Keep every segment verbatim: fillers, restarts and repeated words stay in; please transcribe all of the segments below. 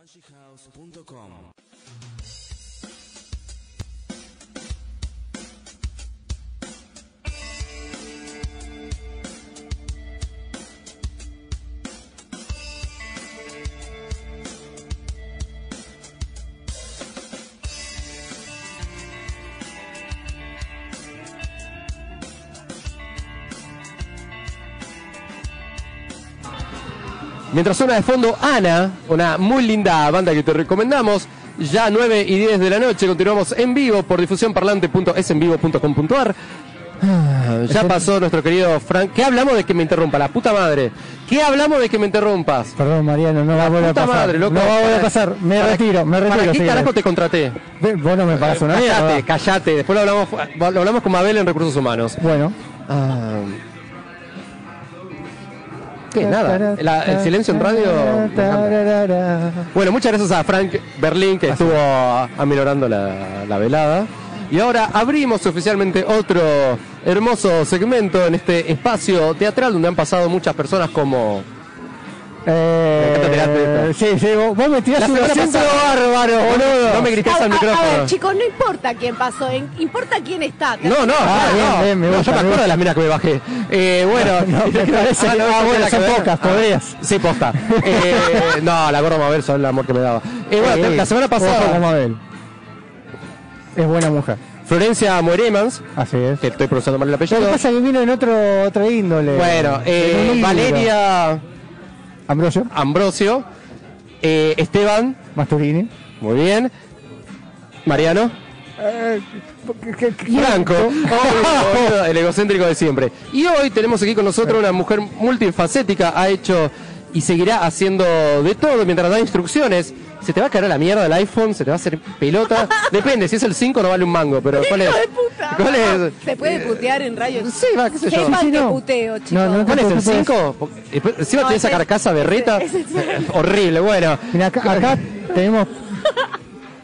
bunyihaus punto com. Mientras suena de fondo Ana, una muy linda banda que te recomendamos, ya nueve y diez de la noche, continuamos en vivo por difusión parlante punto es en vivo punto com punto ar. Ya pasó nuestro querido Frank. ¿Qué hablamos de que me interrumpa? La puta madre. ¿Qué hablamos de que me interrumpas? Perdón, Mariano, no va a volver a pasar. Madre, loco. No va a volver a pasar. Me retiro, me retiro. ¿Para qué carajo te contraté? Vos no me pagás una mierda. Cállate, cállate. Después lo hablamos, lo hablamos con Mabel en Recursos Humanos. Bueno. Ah, ¿qué? Nada, la, el silencio en radio. Bueno, muchas gracias a Frank Berlín, que estuvo aminorando la, la velada. Y ahora abrimos oficialmente otro hermoso segmento en este espacio teatral donde han pasado muchas personas como... Eh, sí, sí, vos, vos me tirás un acento bárbaro, boludo. No, no me grites al micrófono. A ver, chicos, no importa quién pasó, importa quién está. No, no, ah, bien, no. Bien, me gusta, no, yo me, me acuerdo de las minas que me bajé. Eh, bueno, no, no, me parece, ah, no, ah, bueno, son pocas, podrías. Ah, sí, posta. Eh, no, la gorda Mabel son el amor que me daba. Eh, bueno, eh, la semana pasada. Mabel. Es buena mujer. Florencia Moeremans, así es, que estoy pronunciando mal el apellido. Lo que pasa es que vino en otro, otra índole. Bueno, eh, Valeria. Ambrosio. Ambrosio. Eh, Esteban. Masturini. Muy bien. Mariano. Eh, ¿qué, qué, Franco. Oh, el egocéntrico de siempre. Y hoy tenemos aquí con nosotros una mujer multifacética. Ha hecho y seguirá haciendo de todo mientras da instrucciones. Se te va a caer a la mierda el iPhone, se te va a hacer pelota. Depende, si es el cinco no vale un mango, pero ¿cuál es? ¿Cuál es? ¿Se puede putear en radio? Sí, va, qué sé yo. ¿Qué mal te puteo, chicos? No, no, ¿cuál es el cinco? Encima tenés esa carcasa berreta. Horrible, bueno. Mira, acá, acá tenemos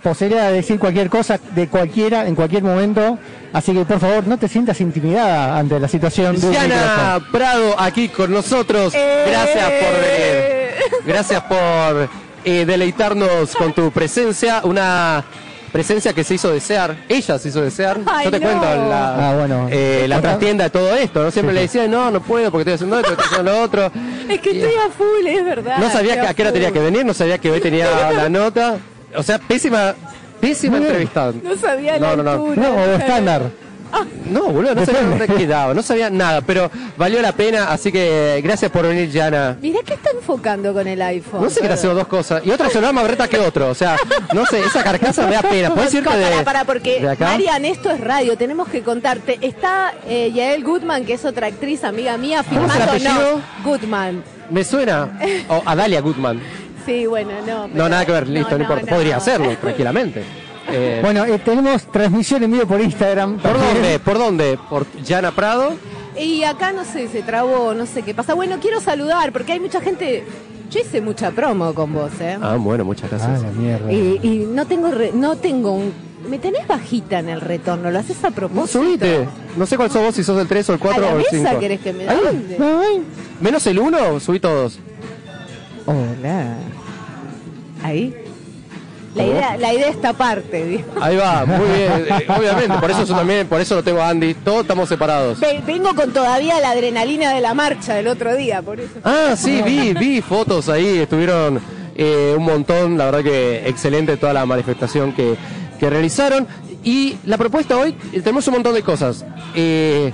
posibilidad de decir cualquier cosa de cualquiera en cualquier momento. Así que, por favor, no te sientas intimidada ante la situación. Gianna Prado aquí con nosotros. Gracias por venir. Gracias por... Eh, deleitarnos con tu presencia, una presencia que se hizo desear, ella se hizo desear. Ay, yo te no. cuento la, ah, bueno. eh, la trastienda de todo esto, ¿no? Siempre sí, le decía, no, no puedo porque estoy haciendo esto, estoy haciendo lo otro. Es que y, estoy a full, es verdad. No sabía que, a qué hora tenía que venir, no sabía que hoy tenía la nota. O sea, pésima, pésima entrevistada. No sabía no, la no, altura, no, no, o de estándar. Ah. No, boludo, no sabía dónde quedaba, no sabía nada, pero valió la pena, así que gracias por venir, Gianna. Mirá que está enfocando con el iPhone. No sé qué hace dos cosas, y otra se lo más berreta que otro, o sea, no sé, esa carcasa me da pena. ¿Puedes irte de, para, para, porque, de acá? Marian, esto es radio, tenemos que contarte. Está eh, Yael Goodman, que es otra actriz amiga mía, filmando, no, Goodman. Me suena, o a Dalia Goodman. Sí, bueno, no. Pero, no, nada que ver, listo, no, no importa, no, podría no. hacerlo tranquilamente. Eh, bueno, eh, tenemos transmisión en vivo por Instagram. ¿Por dónde? ¿Por dónde? ¿Por Gianna Prado? Y acá, no sé, se trabó, no sé qué pasa. Bueno, quiero saludar, porque hay mucha gente... Yo hice mucha promo con vos, ¿eh? Ah, bueno, muchas gracias. Ah, la mierda. Y, y no tengo... Re, no tengo un... Me tenés bajita en el retorno, lo haces a propósito. No subiste. No sé cuál sos vos, si sos del tres o el cuatro o el cinco. ¿A la mesa querés que me mande? Menos el uno, subí todos. Hola. Ahí. La idea, la idea es taparte, digo. Ahí va, muy bien. Eh, obviamente, por eso yo también, por eso lo tengo a Andy. Todos estamos separados. Vengo con todavía la adrenalina de la marcha del otro día, por eso. Ah, sí, vi, vi fotos ahí. Estuvieron eh, un montón. La verdad que excelente toda la manifestación que, que realizaron. Y la propuesta hoy, tenemos un montón de cosas. Eh,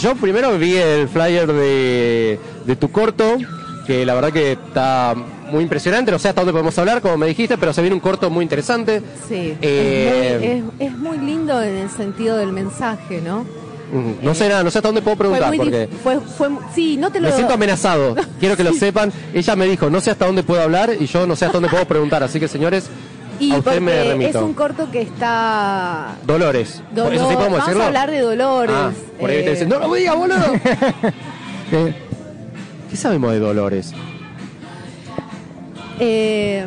yo primero vi el flyer de, de tu corto, que la verdad que está... muy impresionante, no sé hasta dónde podemos hablar, como me dijiste, pero se viene un corto muy interesante. Sí, eh... es, muy, es, es muy lindo en el sentido del mensaje, ¿no? No eh... sé nada, no sé hasta dónde puedo preguntar. Fue porque fue, fue... Sí, no te lo... Me siento amenazado, quiero que sí. lo sepan. Ella me dijo, no sé hasta dónde puedo hablar y yo no sé hasta dónde puedo preguntar, así que señores, y a usted me remito. Es un corto que está... Dolores. Dolor... ¿Por eso sí podemos Vamos decirlo? a hablar de Dolores. Ah, por ahí eh... te dicen, no lo no digas, boludo. eh... ¿Qué sabemos de Dolores? Eh,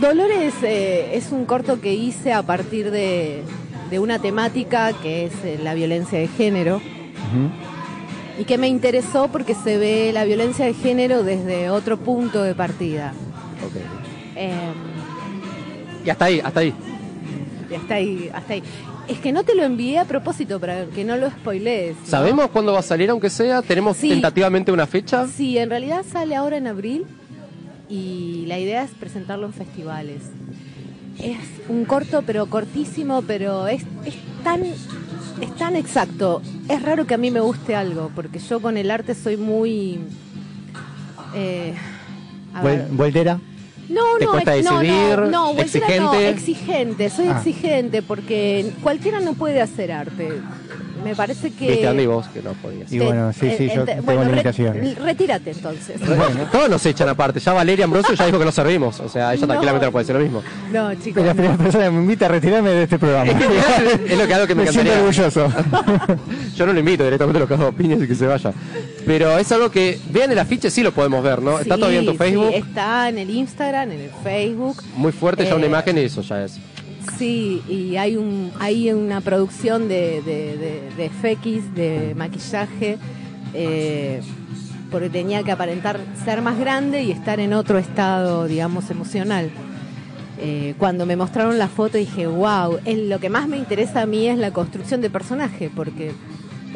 Dolores eh, es un corto que hice a partir de, de una temática que es eh, la violencia de género. Uh-huh. Y que me interesó porque se ve la violencia de género desde otro punto de partida. Okay. Eh, y hasta ahí, hasta ahí. Y hasta ahí, hasta ahí. Es que no te lo envié a propósito para que no lo spoilees, ¿no? ¿Sabemos cuándo va a salir, aunque sea? ¿Tenemos sí, tentativamente una fecha? Sí, en realidad sale ahora en abril y la idea es presentarlo en festivales. Es un corto, pero cortísimo, pero es, es, tan, es tan exacto. Es raro que a mí me guste algo, porque yo con el arte soy muy... Eh, ¿Voltera? No, ¿Te no, cuesta decidir? no, no, no, exigente. no, exigente, soy ah. exigente porque cualquiera no puede hacer arte. Me parece que... Viste, Andy, vos que no podías. Y bueno, sí, sí, yo tengo bueno, limitaciones. Retírate entonces. Bueno, todos nos echan aparte. Ya Valeria Ambrosio ya dijo que nos servimos. O sea, ella no. tranquilamente no puede decir lo mismo. No, chicos. Pero la primera no. persona me invita a retirarme de este programa. Es lo que hago que me, me encantaría. Me siento orgulloso. Yo no lo invito, directamente lo que hago piñas y que se vaya. Pero es algo que... Vean el afiche, sí lo podemos ver, ¿no? Sí, está todavía en tu Facebook. Sí, está en el Instagram, en el Facebook. Muy fuerte, eh... ya una imagen y eso ya es... Sí, y hay un hay una producción de, de, de, de efequis, de maquillaje, eh, porque tenía que aparentar ser más grande y estar en otro estado, digamos, emocional. Eh, cuando me mostraron la foto dije, wow, es, lo que más me interesa a mí es la construcción de personaje, porque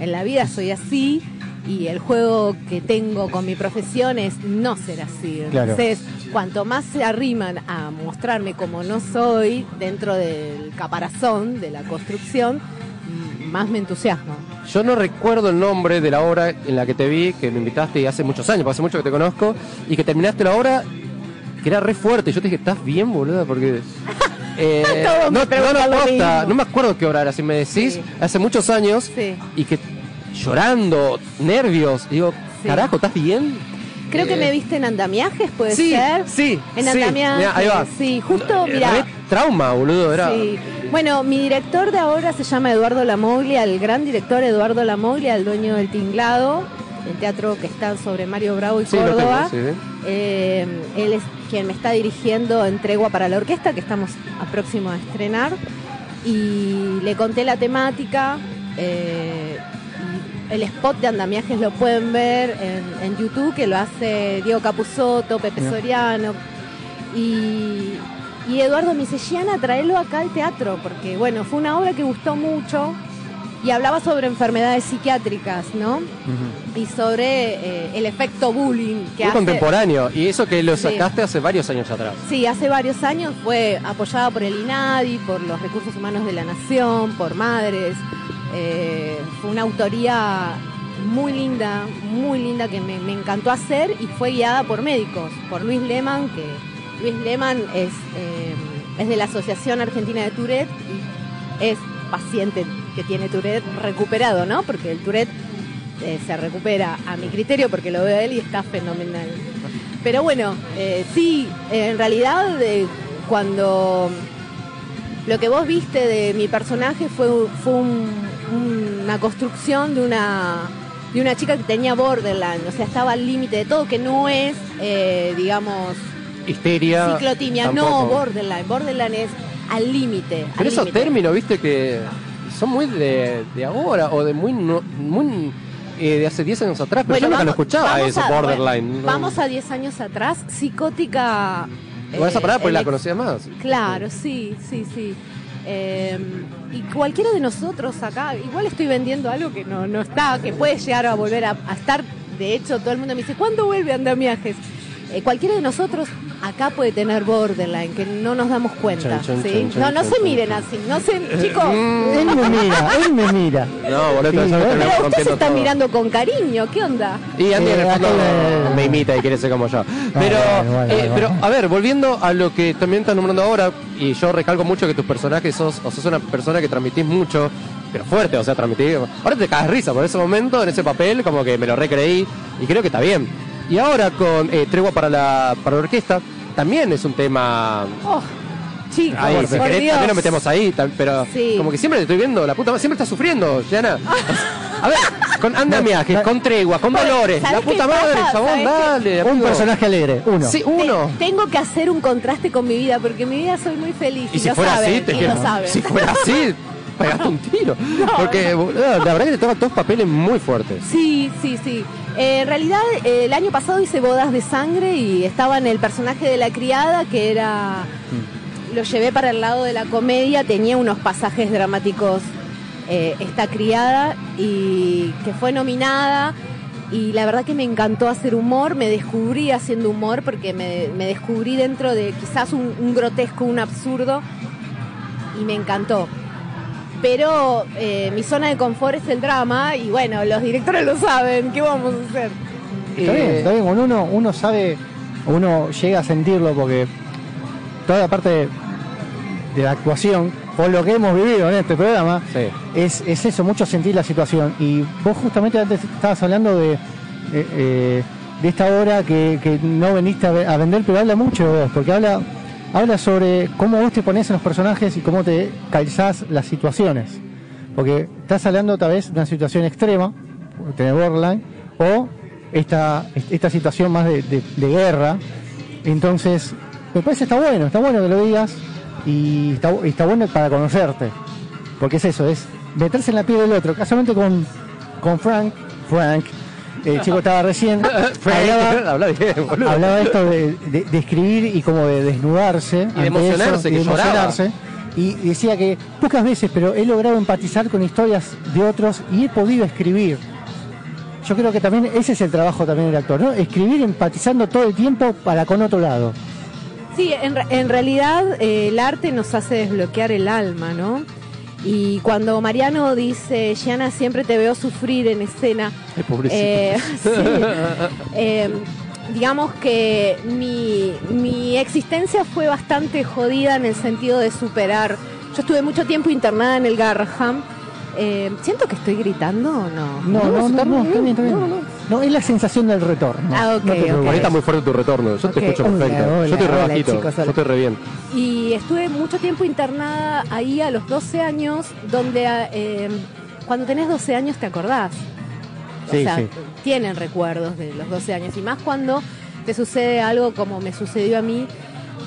en la vida soy así y el juego que tengo con mi profesión es no ser así. Claro. Entonces, cuanto más se arriman a mostrarme como no soy dentro del caparazón de la construcción, más me entusiasma. Yo no recuerdo el nombre de la obra en la que te vi, que me invitaste hace muchos años, hace mucho que te conozco, y que terminaste la obra que era re fuerte. Y yo te dije, ¿estás bien, boluda? Porque... Eh, no, me no, no, posta, no me acuerdo qué obra era, si me decís, sí. hace muchos años, sí. y que llorando, nervios, digo, sí. carajo, ¿estás bien? Creo que me viste en andamiajes, puede sí, ser. Sí, en sí. andamiajes. Mirá, ahí va. Sí, justo, mirá. Re trauma, boludo, era. Sí. Bueno, mi director de ahora se llama Eduardo Lamoglia, el gran director Eduardo Lamoglia, el dueño del Tinglado, el teatro que está sobre Mario Bravo y sí, Córdoba. Tengo, sí. eh, él es quien me está dirigiendo en Tregua para la Orquesta, que estamos a próximo a estrenar. Y le conté la temática. Eh, El spot de andamiajes lo pueden ver en, en YouTube, que lo hace Diego Capuzotto, Pepe Soriano. Y, y Eduardo me dice, Gianna, tráelo acá al teatro, porque bueno, fue una obra que gustó mucho y hablaba sobre enfermedades psiquiátricas, ¿no? Uh-huh. Y sobre eh, el efecto bullying. Que Muy hace... contemporáneo, y eso que lo sacaste sí. hace varios años atrás. Sí, hace varios años fue apoyada por el INADI, por los recursos humanos de la Nación, por madres... Eh, fue una autoría muy linda, muy linda que me, me encantó hacer y fue guiada por médicos, por Luis Lehmann, que Luis Lehmann es, eh, es de la Asociación Argentina de Tourette y es paciente que tiene Tourette recuperado, ¿no? Porque el Tourette eh, se recupera a mi criterio porque lo veo a él y está fenomenal. Pero bueno, eh, sí, en realidad eh, cuando lo que vos viste de mi personaje fue, fue un una construcción de una de una chica que tenía borderline, o sea, estaba al límite de todo, que no es, eh, digamos... Histeria. Ciclotimia, tampoco. No, borderline. Borderline es al límite. Pero esos términos, viste, que son muy de, de ahora, o de muy... muy eh, de hace diez años atrás, pero bueno, yo nunca vamos, lo escuchaba eso, a, borderline. Bueno, vamos a diez años atrás, psicótica... Con eh, esa palabra, pues la conocía más. Claro, sí, sí, sí. Eh, y cualquiera de nosotros acá, igual estoy vendiendo algo que no, no está, que puede llegar a volver a, a estar. De hecho, todo el mundo me dice, ¿cuándo vuelve andamiajes? Eh, cualquiera de nosotros acá puede tener borderline, que no nos damos cuenta. Chon, chon, ¿sí? chon, chon, no, no chon, se chon, miren chon. así, no se, chicos. Él me mira, él me mira. No, boludo, sí, no, pero usted se está todo. mirando con cariño, ¿qué onda? Y Andy eh, me, me imita y quiere ser como yo. Pero, vale, vale, vale, eh, vale. pero, a ver, volviendo a lo que también estás nombrando ahora, y yo recalco mucho que tus personajes sos, o sos una persona que transmitís mucho, pero fuerte, o sea, transmitís. Ahora te caes risa, por ese momento, en ese papel, como que me lo recreí, y creo que está bien. Y ahora con eh, Tregua para la, para la Orquesta, también es un tema... Oh, chico, ahí, por si por querés, Dios. También lo metemos ahí, tam, pero sí. como que siempre te estoy viendo, la puta madre, siempre estás sufriendo, Gianna. A ver, con andamiajes, con tregua, con dolores, la puta madre, chabón, dale. Amigo. Un personaje alegre, uno. Sí, uno. Te, tengo que hacer un contraste con mi vida, porque en mi vida soy muy feliz. Y, y si lo fuera saben, así, te quiero. Si fuera así... Pegaste un tiro, no, porque no. la verdad que te tocan todos papeles muy fuertes. Sí, sí, sí. Eh, en realidad, eh, el año pasado hice Bodas de Sangre y estaba en el personaje de la criada, que era... Lo llevé para el lado de la comedia, tenía unos pasajes dramáticos eh, esta criada, y que fue nominada, y la verdad que me encantó hacer humor, me descubrí haciendo humor, porque me, me descubrí dentro de quizás un, un grotesco, un absurdo, y me encantó. Pero eh, mi zona de confort es el drama, y bueno, los directores lo saben, ¿qué vamos a hacer? Está eh... bien, está bien, uno, uno sabe, uno llega a sentirlo, porque toda la parte de, de la actuación, por lo que hemos vivido en este programa, sí. es, es eso, mucho sentir la situación. Y vos justamente antes estabas hablando de, eh, de esta obra que, que no veniste a vender, pero habla mucho de vos, porque habla... Habla sobre cómo vos te ponés en los personajes y cómo te calzás las situaciones. Porque estás hablando tal vez de una situación extrema, tener borderline, o esta, esta situación más de, de, de guerra. Entonces, me parece que está bueno, está bueno que lo digas y está, y está bueno para conocerte. Porque es eso, es meterse en la piel del otro. Casualmente con, con Frank, Frank, el chico estaba recién, hablaba, hablaba esto de, de, de escribir y como de desnudarse y de emocionarse, eso, que y, de emocionarse y decía que pocas veces, pero he logrado empatizar con historias de otros y he podido escribir. Yo creo que también ese es el trabajo también del actor, ¿no? Escribir empatizando todo el tiempo para con otro lado. Sí, en, en realidad eh, el arte nos hace desbloquear el alma, ¿no? Y cuando Mariano dice, Gianna, siempre te veo sufrir en escena. Ay, pobrecito. Eh, sí, eh, digamos que mi, mi existencia fue bastante jodida en el sentido de superar. Yo estuve mucho tiempo internada en el Garraham. Eh, ¿Siento que estoy gritando o no? No, no, no, no, no, está bien, está bien. No, no. No, es la sensación del retorno. Ah, ok, no te... okay. Ahí está muy fuerte tu retorno, yo okay. te escucho perfecto. Hola, hola, yo estoy re hola, bajito, chicos, yo estoy re bien. Y estuve mucho tiempo internada ahí a los doce años, donde eh, cuando tenés doce años te acordás. Sí, o sea, sí. tienen recuerdos de los doce años, y más cuando te sucede algo como me sucedió a mí.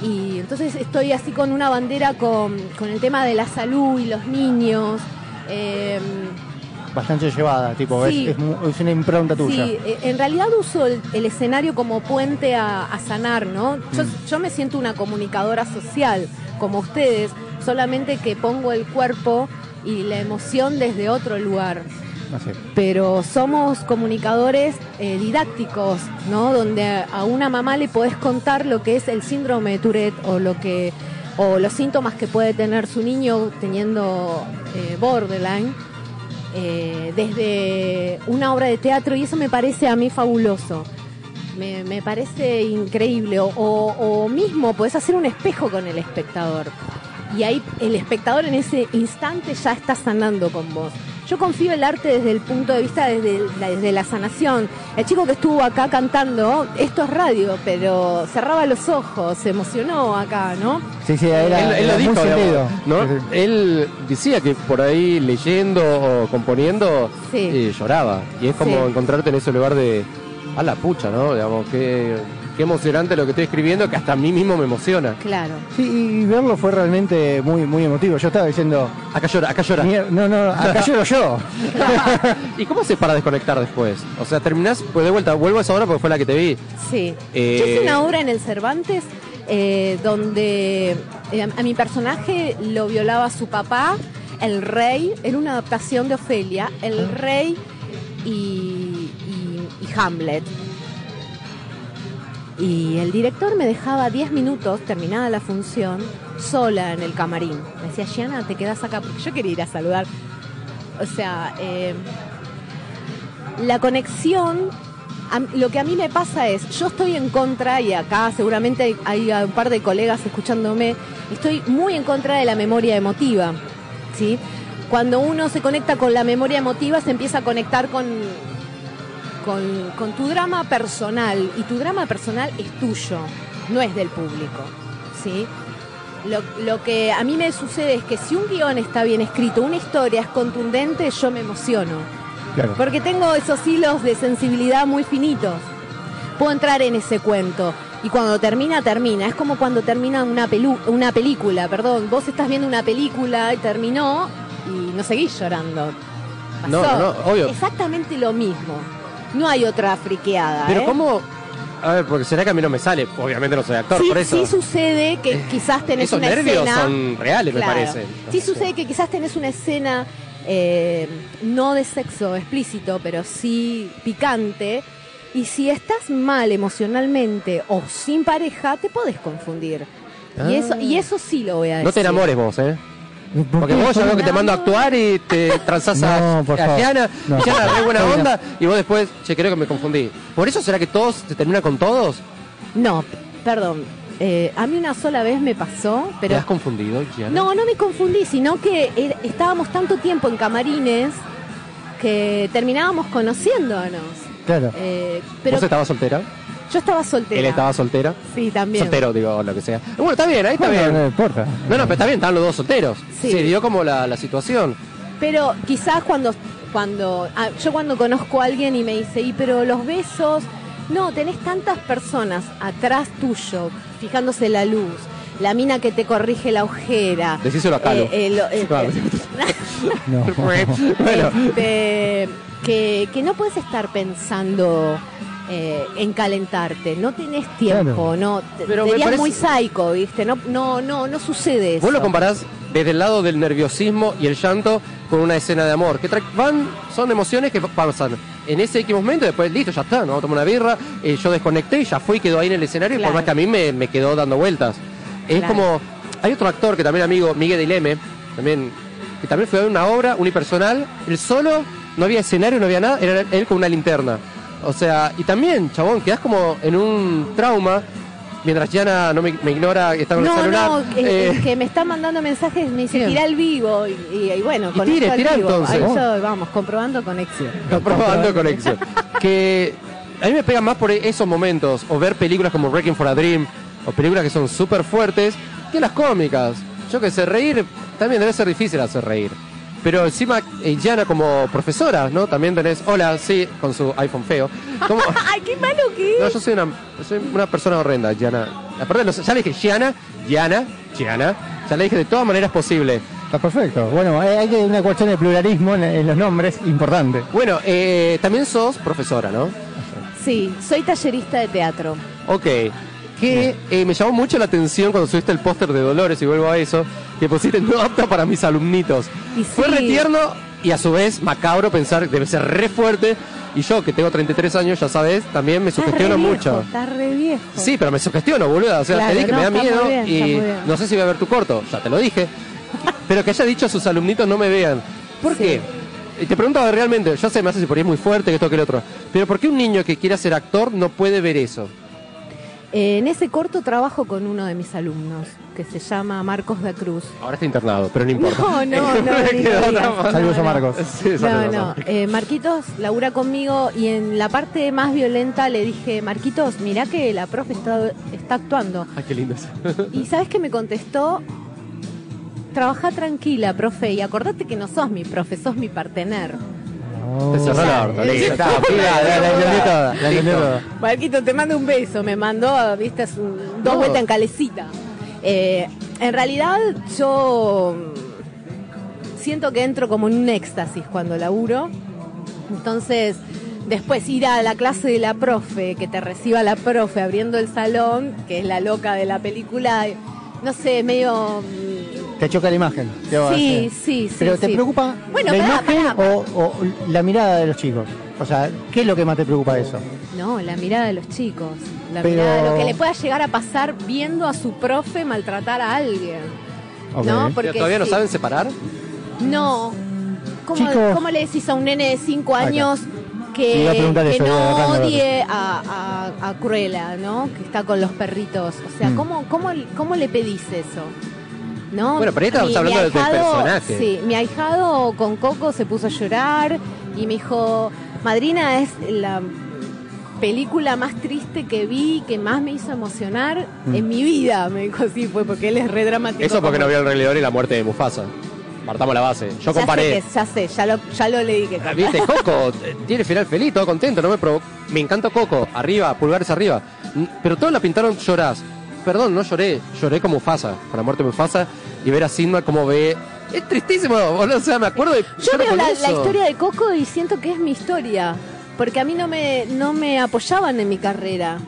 Y entonces estoy así con una bandera con, con el tema de la salud y los niños. Eh, bastante llevada, tipo, sí, es, es, es una impronta tuya. Sí, en realidad uso el, el escenario como puente a, a sanar, ¿no? Yo, mm. yo me siento una comunicadora social, como ustedes, solamente que pongo el cuerpo y la emoción desde otro lugar. Así. Pero somos comunicadores eh, didácticos, ¿no? Donde a una mamá le podés contar lo que es el síndrome de Tourette o lo que... o los síntomas que puede tener su niño teniendo eh, borderline eh, desde una obra de teatro, y eso me parece a mí fabuloso, me, me parece increíble. O, o, o mismo podés hacer un espejo con el espectador, y ahí el espectador en ese instante ya está sanando con vos. Yo confío el arte desde el punto de vista, desde la, desde la sanación. El chico que estuvo acá cantando, esto es radio, pero cerraba los ojos, se emocionó acá, ¿no? Sí, sí, era, él, él era lo dijo, muy sentido, ¿no? Sí, sí. Él decía que por ahí leyendo o componiendo, sí. eh, lloraba. Y es como sí. encontrarte en ese lugar de, a la pucha, ¿no? Digamos, qué, qué emocionante lo que estoy escribiendo, que hasta a mí mismo me emociona. Claro. Sí, y verlo fue realmente muy, muy emotivo. Yo estaba diciendo... Acá llora, acá llora. No, no, acá lloro yo. ¿Y cómo haces para desconectar después? O sea, terminás, pues de vuelta, vuelvo a esa obra porque fue la que te vi. Sí. Eh... Yo hice una obra en el Cervantes eh, donde eh, a mi personaje lo violaba su papá, el rey, era una adaptación de Ofelia, el rey y, y, y Hamlet. Y el director me dejaba diez minutos, terminada la función, sola en el camarín. Me decía, Gianna, te quedás acá, porque yo quería ir a saludar. O sea, eh, la conexión, a, lo que a mí me pasa es, yo estoy en contra, y acá seguramente hay, hay un par de colegas escuchándome, estoy muy en contra de la memoria emotiva, ¿sí? Cuando uno se conecta con la memoria emotiva, se empieza a conectar con... Con, con tu drama personal, y tu drama personal es tuyo, no es del público, ¿sí? Lo, lo que a mí me sucede es que si un guión está bien escrito, una historia es contundente, yo me emociono. Claro. Porque tengo esos hilos de sensibilidad muy finitos. Puedo entrar en ese cuento, y cuando termina, termina. Es como cuando termina una, pelu una película, perdón. Vos estás viendo una película y terminó, y no seguís llorando. Pasó. No, no, obvio. Exactamente lo mismo. No hay otra friqueada. Pero ¿eh? ¿Cómo? A ver, porque será que a mí no me sale. Obviamente no soy actor, sí, por eso. Sí sucede que quizás tenés Esos una escena... Esos nervios son reales, claro. me parece. No sí sucede que quizás tenés una escena, eh, no de sexo explícito, pero sí picante. Y si estás mal emocionalmente o sin pareja, te podés confundir. Ah. Y eso y eso sí lo voy a decir. No te enamores vos, ¿eh? ¿Por Porque vos ya veo que te mando a actuar y te transás no, a Gianna, no, Gianna, re buena onda, y vos después, che, creo que me confundí. ¿Por eso será que todos se terminan con todos? No, perdón. Eh, a mí una sola vez me pasó, pero... ¿Te has confundido, Gianna? No, no me confundí, sino que er, estábamos tanto tiempo en camarines que terminábamos conociéndonos. Claro. Eh, pero... ¿Vos estabas soltera? Yo estaba soltera. ¿Él estaba soltera? Sí, también. Soltero, digo, lo que sea. Bueno, está bien, ahí está bueno, bien. No importa. No, no, pero está bien, estaban los dos solteros. Sí. Se dio como la, la situación. Pero quizás cuando... cuando ah, yo cuando conozco a alguien y me dice, y pero los besos... No, tenés tantas personas atrás tuyo, fijándose la luz, la mina que te corrige la ojera. Decíselo a Calo. Eh, eh, lo, eh, claro. no. bueno. este, que, que no puedes estar pensando... Eh, en calentarte, no tenés tiempo, claro. no te, Pero serías parece... muy psycho, ¿viste? No, no, no, no sucede eso. Vos lo comparás desde el lado del nerviosismo y el llanto con una escena de amor. Que van, son emociones que pasan en ese X momento, después listo, ya está, ¿no? Tomo una birra, eh, yo desconecté y ya fui, quedó ahí en el escenario, claro. Y por más que a mí me, me quedó dando vueltas. Es claro. como, hay otro actor que también amigo, Miguel Dileme, también, que también fue a ver una obra unipersonal, él solo, no había escenario, no había nada, era él con una linterna. O sea, y también, chabón, quedás como en un trauma. Mientras Gianna no me, me ignora, está con no, el celular. No, no, eh, es que me están mandando mensajes, me dice, tirá al vivo. Y, y, y bueno, con tire, tira al vivo. Entonces. Ahí yo, vamos, comprobando conexión. Comprobando conexión. Que a mí me pega más por esos momentos. O ver películas como Wrecking for a Dream, o películas que son súper fuertes, que las cómicas. Yo que sé, reír, también debe ser difícil hacer reír. Pero encima, eh, Gianna como profesora, ¿no? También tenés, hola, sí, con su iPhone feo. ¿Cómo? ¡Ay, qué malo que es! No, yo soy una, soy una persona horrenda, Gianna. Aparte, ya le dije Gianna, Gianna, Gianna. Ya le dije de todas maneras posible. Está perfecto. Bueno, hay una cuestión de pluralismo en, en los nombres, importante. Bueno, eh, también sos profesora, ¿no? Sí, soy tallerista de teatro. Ok. Que eh, me llamó mucho la atención cuando subiste el póster de Dolores, y vuelvo a eso, que pusiste no apta para mis alumnitos. Y sí. Fue retierno y a su vez macabro pensar que debe ser re fuerte. Y yo, que tengo treinta y tres años, ya sabes, también me sugestiono mucho. Está re viejo. Sí, pero me sugestiono, boluda. O sea, claro, te dije que no, me da miedo bien, y no sé si voy a ver tu corto, ya te lo dije. Pero que haya dicho a sus alumnitos no me vean. ¿Por sí. qué? Y te pregunto realmente, yo sé, me hace si por ahí es muy fuerte, que esto, que el otro. Pero ¿por qué un niño que quiera ser actor no puede ver eso? En ese corto trabajo con uno de mis alumnos, que se llama Marcos da Cruz. Ahora está internado, pero no importa. No, no, no. no Saludos a Marcos. Sí, no, no. Eh, Marquitos labura conmigo y en la parte más violenta le dije, Marquitos, mirá que la profe está, está actuando. Ay, qué lindo. Y ¿sabes qué me contestó? Trabajá tranquila, profe, y acordate que no sos mi profe, sos mi partener. Te cerró la horta, listo. La entendí toda. Marquito, te mando un beso. Me mandó, viste, dos vueltas en calecita. Eh, en realidad, yo siento que entro como en un éxtasis cuando laburo. Entonces, después ir a la clase de la profe, que te reciba la profe abriendo el salón, que es la loca de la película, no sé, medio... Te choca la imagen. Sí, sí, sí. Pero sí. ¿Te preocupa bueno, la pará, imagen pará. O, o la mirada de los chicos? O sea, ¿qué es lo que más te preocupa de eso? No, la mirada de los chicos. La Pero... mirada de lo que le pueda llegar a pasar viendo a su profe maltratar a alguien. Okay. ¿No? Porque ¿todavía sí. no saben separar? No. ¿Cómo, ¿cómo le decís a un nene de cinco años acá. que, que eso, no odie a, a, a Cruella, ¿no? Que está con los perritos. O sea, mm. ¿cómo, cómo, ¿cómo le pedís eso? ¿No? Bueno, pero ahí estamos mi, hablando mi ahijado, del personaje. Sí, mi ahijado con Coco se puso a llorar y me dijo, madrina, es la película más triste que vi, que más me hizo emocionar mm. en mi vida. Me dijo, sí, fue porque él es re dramático. Eso porque como... no vio El Rey León y la muerte de Mufasa. Partamos la base. Yo ya comparé. Sé que, ya sé, ya lo, ya lo leí. Que ¿Viste? Coco tiene final feliz, todo contento. No me provo... me encanta Coco. Arriba, pulgares arriba. Pero todos la pintaron llorás. Perdón, no lloré, lloré como Mufasa, con la muerte de Mufasa, y ver a Simba como ve... Es tristísimo, o sea, me acuerdo de... Yo veo la, la historia de Coco y siento que es mi historia. porque a mí no me, no me apoyaban en mi carrera,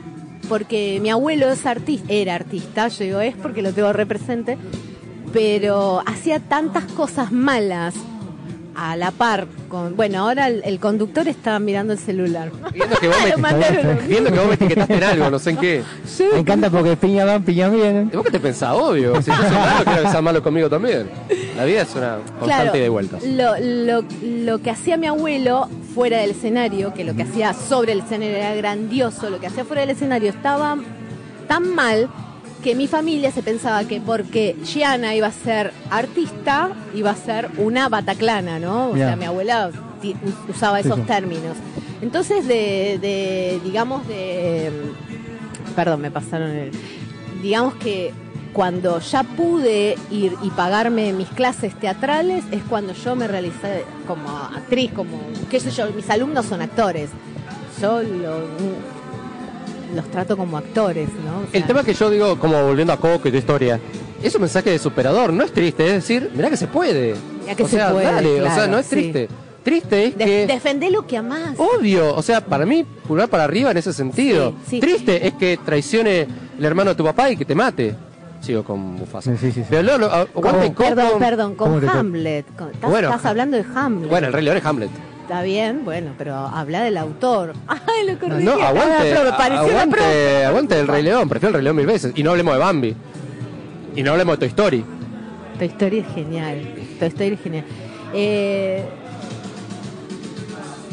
porque mi abuelo es artista, era artista, yo digo es porque lo tengo represente, pero hacía tantas cosas malas a la par con... Bueno, ahora el, el conductor está mirando el celular. Viendo que vos me, viendo que vos me etiquetaste en algo, no sé en qué. Sí. Me encanta porque piña van, piña vienen. ¿Vos qué te pensás? Obvio. Si yo soy malo, quiero que sean malos conmigo también. La vida es una constante claro, de vueltas. Lo, lo, lo que hacía mi abuelo fuera del escenario, que lo que hacía sobre el escenario era grandioso, lo que hacía fuera del escenario estaba tan mal... que mi familia se pensaba que porque Gianna iba a ser artista, iba a ser una bataclana, ¿no? O yeah. sea, mi abuela usaba esos sí, sí. términos. Entonces, de, de, digamos, de... Perdón, me pasaron el... Digamos que cuando ya pude ir y pagarme mis clases teatrales, es cuando yo me realicé como actriz, como, qué sé yo, mis alumnos son actores. Yo lo... los trato como actores, ¿no? O sea, el tema que yo digo, como volviendo a Coco y tu historia, es un mensaje de superador, no es triste, es decir, mirá que se puede. Mirá que o se sea, puede, dale, claro, o sea, no es triste. Sí. Triste es de que... Defendé lo que amás. Obvio, o sea, para mí, pulgar para arriba en ese sentido. Sí, sí. Triste es que traicione el hermano de tu papá y que te mate. Sigo con Mufasa. Sí, sí, sí. Pero luego, lo, con, con, perdón, con, perdón, con Hamlet. Con, estás, bueno, estás hablando de Hamlet. Bueno, el Rey León es Hamlet. Está bien, bueno, pero habla del autor. Ay, lo corregí. No, aguante, ah, aguante, aguante el Rey León. Prefiero el Rey León mil veces. Y no hablemos de Bambi. Y no hablemos de Toy Story. Toy Story es genial. Toy Story es genial. Eh...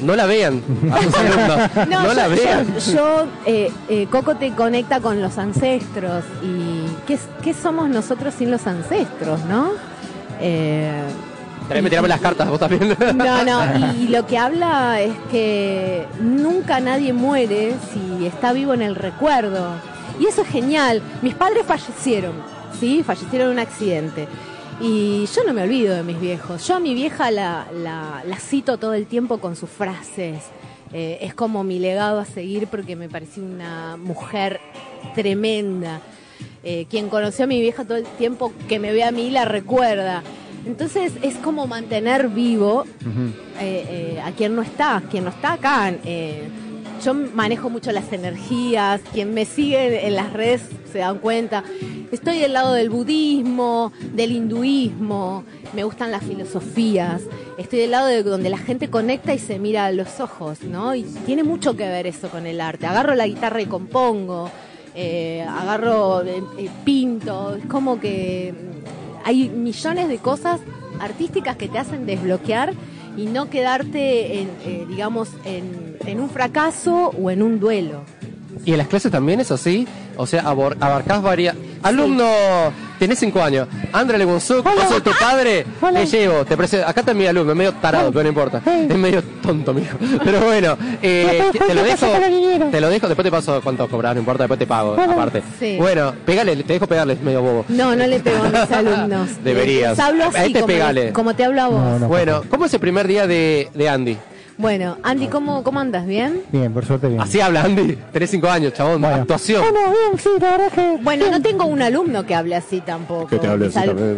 No la vean. A sus alumnos. No, no yo, la vean. Yo, yo eh, eh, Coco te conecta con los ancestros. ¿Y qué, qué somos nosotros sin los ancestros, no? Eh... También me tiramos las cartas, vos también. No, no, y lo que habla es que nunca nadie muere si está vivo en el recuerdo. Y eso es genial. Mis padres fallecieron, ¿sí? Fallecieron en un accidente. Y yo no me olvido de mis viejos. Yo a mi vieja la, la, la cito todo el tiempo con sus frases. Eh, es como mi legado a seguir porque me pareció una mujer tremenda. Eh, quien conoció a mi vieja todo el tiempo que me ve a mí la recuerda. Entonces es como mantener vivo uh-huh. eh, eh, a quien no está, quien no está acá. Eh, yo manejo mucho las energías, quien me sigue en las redes se dan cuenta. Estoy del lado del budismo, del hinduismo, me gustan las filosofías. Estoy del lado de donde la gente conecta y se mira a los ojos, ¿no? Y tiene mucho que ver eso con el arte. Agarro la guitarra y compongo, eh, agarro, eh, pinto, es como que... Hay millones de cosas artísticas que te hacen desbloquear y no quedarte, en, eh, digamos, en, en un fracaso o en un duelo. ¿Y en las clases también es así? O sea, abor abarcás varias... Alumno, sí. Tenés cinco años. André Lebonsuk, soy tu padre, hola. Te llevo, te presento. Acá está mi alumno, es medio tarado, pero no importa. Es medio tonto, mijo. Pero bueno, eh, te lo dejo, te lo dejo, después te paso cuánto cobrar, no importa, después te pago, hola. Aparte. Sí. Bueno, pégale, te dejo pegarle, es medio bobo. No, no le pego a mis alumnos. Deberías. Hablo así, a este como, pegale. Como te hablo a vos. No, no, bueno, ¿cómo es el primer día de, de Andy? Bueno, Andy, ¿cómo, ¿cómo andas? ¿Bien? Bien, por suerte bien. Así habla Andy, tenés cinco años, chabón, bueno. Actuación. Bueno, bien, sí, la verdad es que... Bueno, bien. No tengo un alumno que hable así tampoco. Que te hable así también.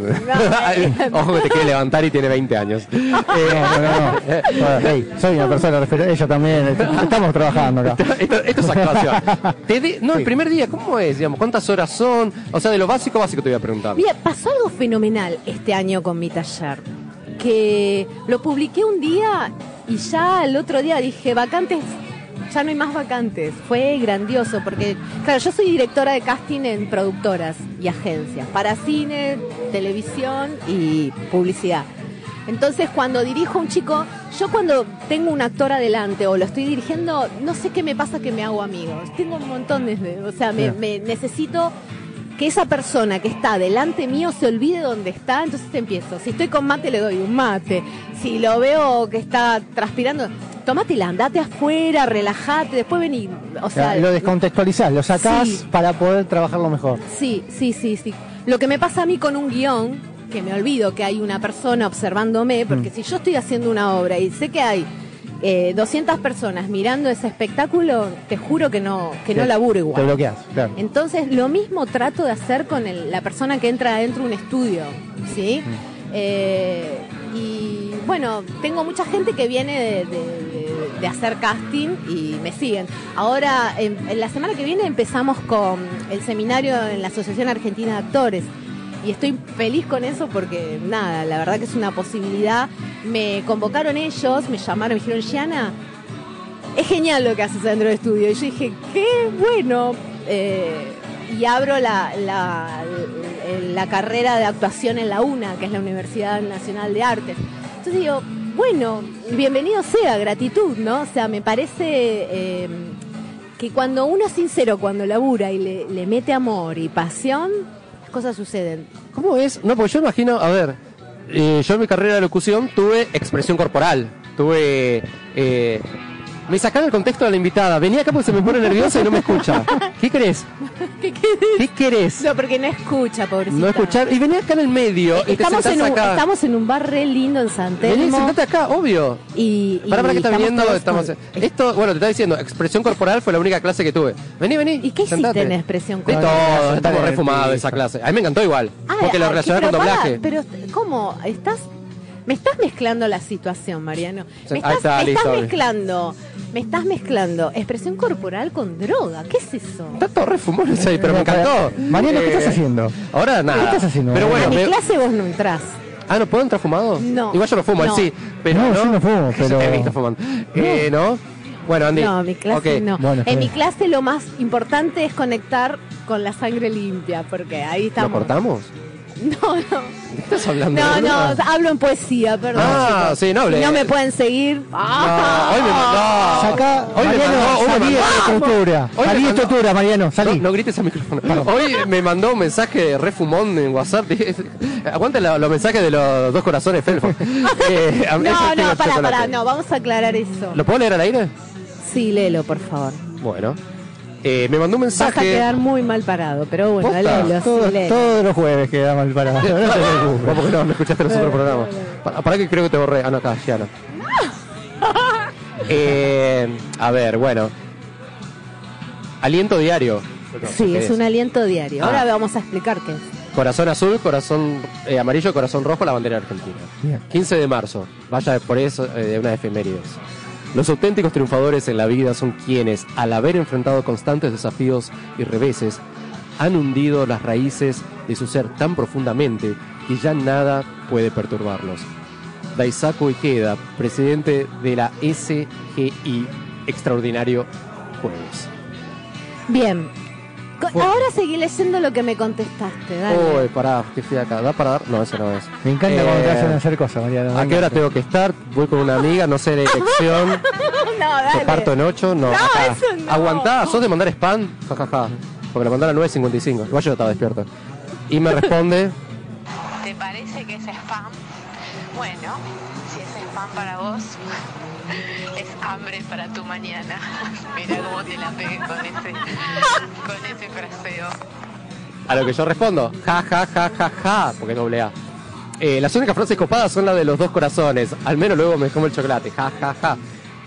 No, ojo que te quiere levantar y tiene veinte años. eh, no, no, no. Bueno, hey, soy una persona, ella también, estamos trabajando acá. Esto, esto es actuación. Te de... No, sí. El primer día, ¿cómo es? Digamos, ¿cuántas horas son? O sea, de lo básico, básico te voy a preguntar. Mira, pasó algo fenomenal este año con mi taller, que lo publiqué un día... Y ya el otro día dije, vacantes, ya no hay más vacantes. Fue grandioso porque, claro, yo soy directora de casting en productoras y agencias, para cine, televisión y publicidad. Entonces, cuando dirijo a un chico, yo cuando tengo un actor adelante o lo estoy dirigiendo, no sé qué me pasa que me hago amigos. Tengo un montón de... O sea, me, me necesito... que esa persona que está delante mío se olvide dónde está, entonces empiezo. Si estoy con mate, le doy un mate. Si lo veo que está transpirando, tómatela, andate afuera, relajate, después vení. O sea, lo descontextualizás, lo sacás sí. Para poder trabajarlo mejor. Sí, sí, sí, sí. Lo que me pasa a mí con un guión, que me olvido que hay una persona observándome, porque mm. si yo estoy haciendo una obra y sé que hay eh, doscientas personas mirando ese espectáculo, te juro que no que sí, no laburo igual. Te bloqueas, claro. Entonces, lo mismo trato de hacer con el, la persona que entra adentro de un estudio, ¿sí? Mm. Eh, y, bueno, tengo mucha gente que viene de, de, de, de hacer casting y me siguen. Ahora, en, en la semana que viene empezamos con el seminario en la Asociación Argentina de Actores. Y estoy feliz con eso porque, nada, la verdad que es una posibilidad. Me convocaron ellos, me llamaron, me dijeron, Gianna, es genial lo que haces dentro del estudio. Y yo dije, qué bueno. Eh, y abro la, la, la, la carrera de actuación en la U N A, que es la Universidad Nacional de Artes. Entonces digo, bueno, bienvenido sea, gratitud, ¿no? O sea, me parece eh, que cuando uno es sincero, cuando labura y le, le mete amor y pasión, las cosas suceden. ¿Cómo es? No, porque yo imagino, a ver, eh, yo en mi carrera de locución tuve expresión corporal, tuve... Eh, me sacaron el contexto de la invitada. Venía acá porque se me pone nerviosa y no me escucha. ¿Qué querés? ¿Qué querés? ¿Qué querés? No, porque no escucha, pobrecita. No escuchar. Y venía acá en el medio. Y estamos, te en un, acá. Estamos en un bar re lindo en San Telmo. Vení, sentate acá, obvio. Y, y para para que estás viniendo. Estamos, esto, bueno, te está diciendo, expresión corporal fue la única clase que tuve. Vení, vení. ¿Y qué sentate. Hiciste en expresión corporal? De todo, no, estamos refumados de esa clase. A mí me encantó igual. Ah, porque ah, lo relacioné con doblaje. Pero, ¿cómo? ¿Estás? Me estás mezclando la situación, Mariano. Me estás, está, me estás mezclando. Me estás mezclando expresión corporal con droga. ¿Qué es eso? Está todo refumón ahí, pero me encantó. Mariano, ¿qué eh... estás haciendo? Ahora nada. ¿Qué estás haciendo? Pero bueno, a mi me... clase vos no entrás. Ah, ¿no puedo entrar fumado? No. Igual yo no fumo, no. Sí. Pero no, no, yo no fumo, pero... Yo te he visto fumando. No. Eh, ¿no? Bueno, Andy. No, mi clase okay. no. Bueno, en mi clase lo más importante es conectar con la sangre limpia, porque ahí estamos. ¿Lo cortamos? No, no. ¿Qué estás hablando? No, no, no, hablo en poesía, perdón. Ah, chicos. Sí, no hablé. Si no me pueden seguir. Ah, no, hoy me mandó. Sacá, hoy Mariano, me mandó. Hoy salí me mandó. De tortura. Hoy salí de tortura, Mariano, salí. No, no grites al micrófono. Perdón. Hoy me mandó un mensaje refumón en WhatsApp. Aguanta los mensajes de los dos corazones, Felfo. eh, no, no, pará, pará, no, vamos a aclarar eso. ¿Lo puedo leer al aire? Sí, léelo, por favor. Bueno. Eh, me mandó un mensaje. Vas a quedar muy mal parado, pero bueno, léelo. Todo, sí, todos los jueves queda mal parado. No, no, no, porque no, no escuchaste los otros programas. Para, para que creo que te borré. Ah, no, acá, ya no. eh, a ver, bueno. Aliento diario. Sí, es, es un aliento diario. Ahora ah. vamos a explicar qué es. Corazón azul, corazón eh, amarillo, corazón rojo, la bandera argentina. Bien. quince de marzo. Vaya por eso eh, de una efemérides. Los auténticos triunfadores en la vida son quienes, al haber enfrentado constantes desafíos y reveses, han hundido las raíces de su ser tan profundamente que ya nada puede perturbarlos. Daisaku Ikeda, presidente de la S G I, extraordinario jueves. Bien. Bueno. Ahora seguí leyendo lo que me contestaste, dale. Uy, pará, ¿qué fui acá? ¿Da para dar? No, eso no es. Me encanta eh, cuando te hacen hacer cosas, Mariano. ¿A qué hora tengo que estar? Voy con una amiga, no sé de dirección. No, dale. ¿Te parto en ocho? No, no, acá. Eso no. Aguantá, ¿sos de mandar spam? Ja, ja, ja. Porque lo mandaron a nueve cincuenta y cinco. Igual yo estaba despierto. Y me responde... ¿Te parece que es spam? Bueno, si es spam para vos... Es hambre para tu mañana. Mira cómo te la pegué con ese, con ese fraseo. A lo que yo respondo, ja, ja, ja, ja, ja, porque doble A. Eh, las únicas frases copadas son las de los dos corazones. Al menos luego me como el chocolate, ja, ja, ja.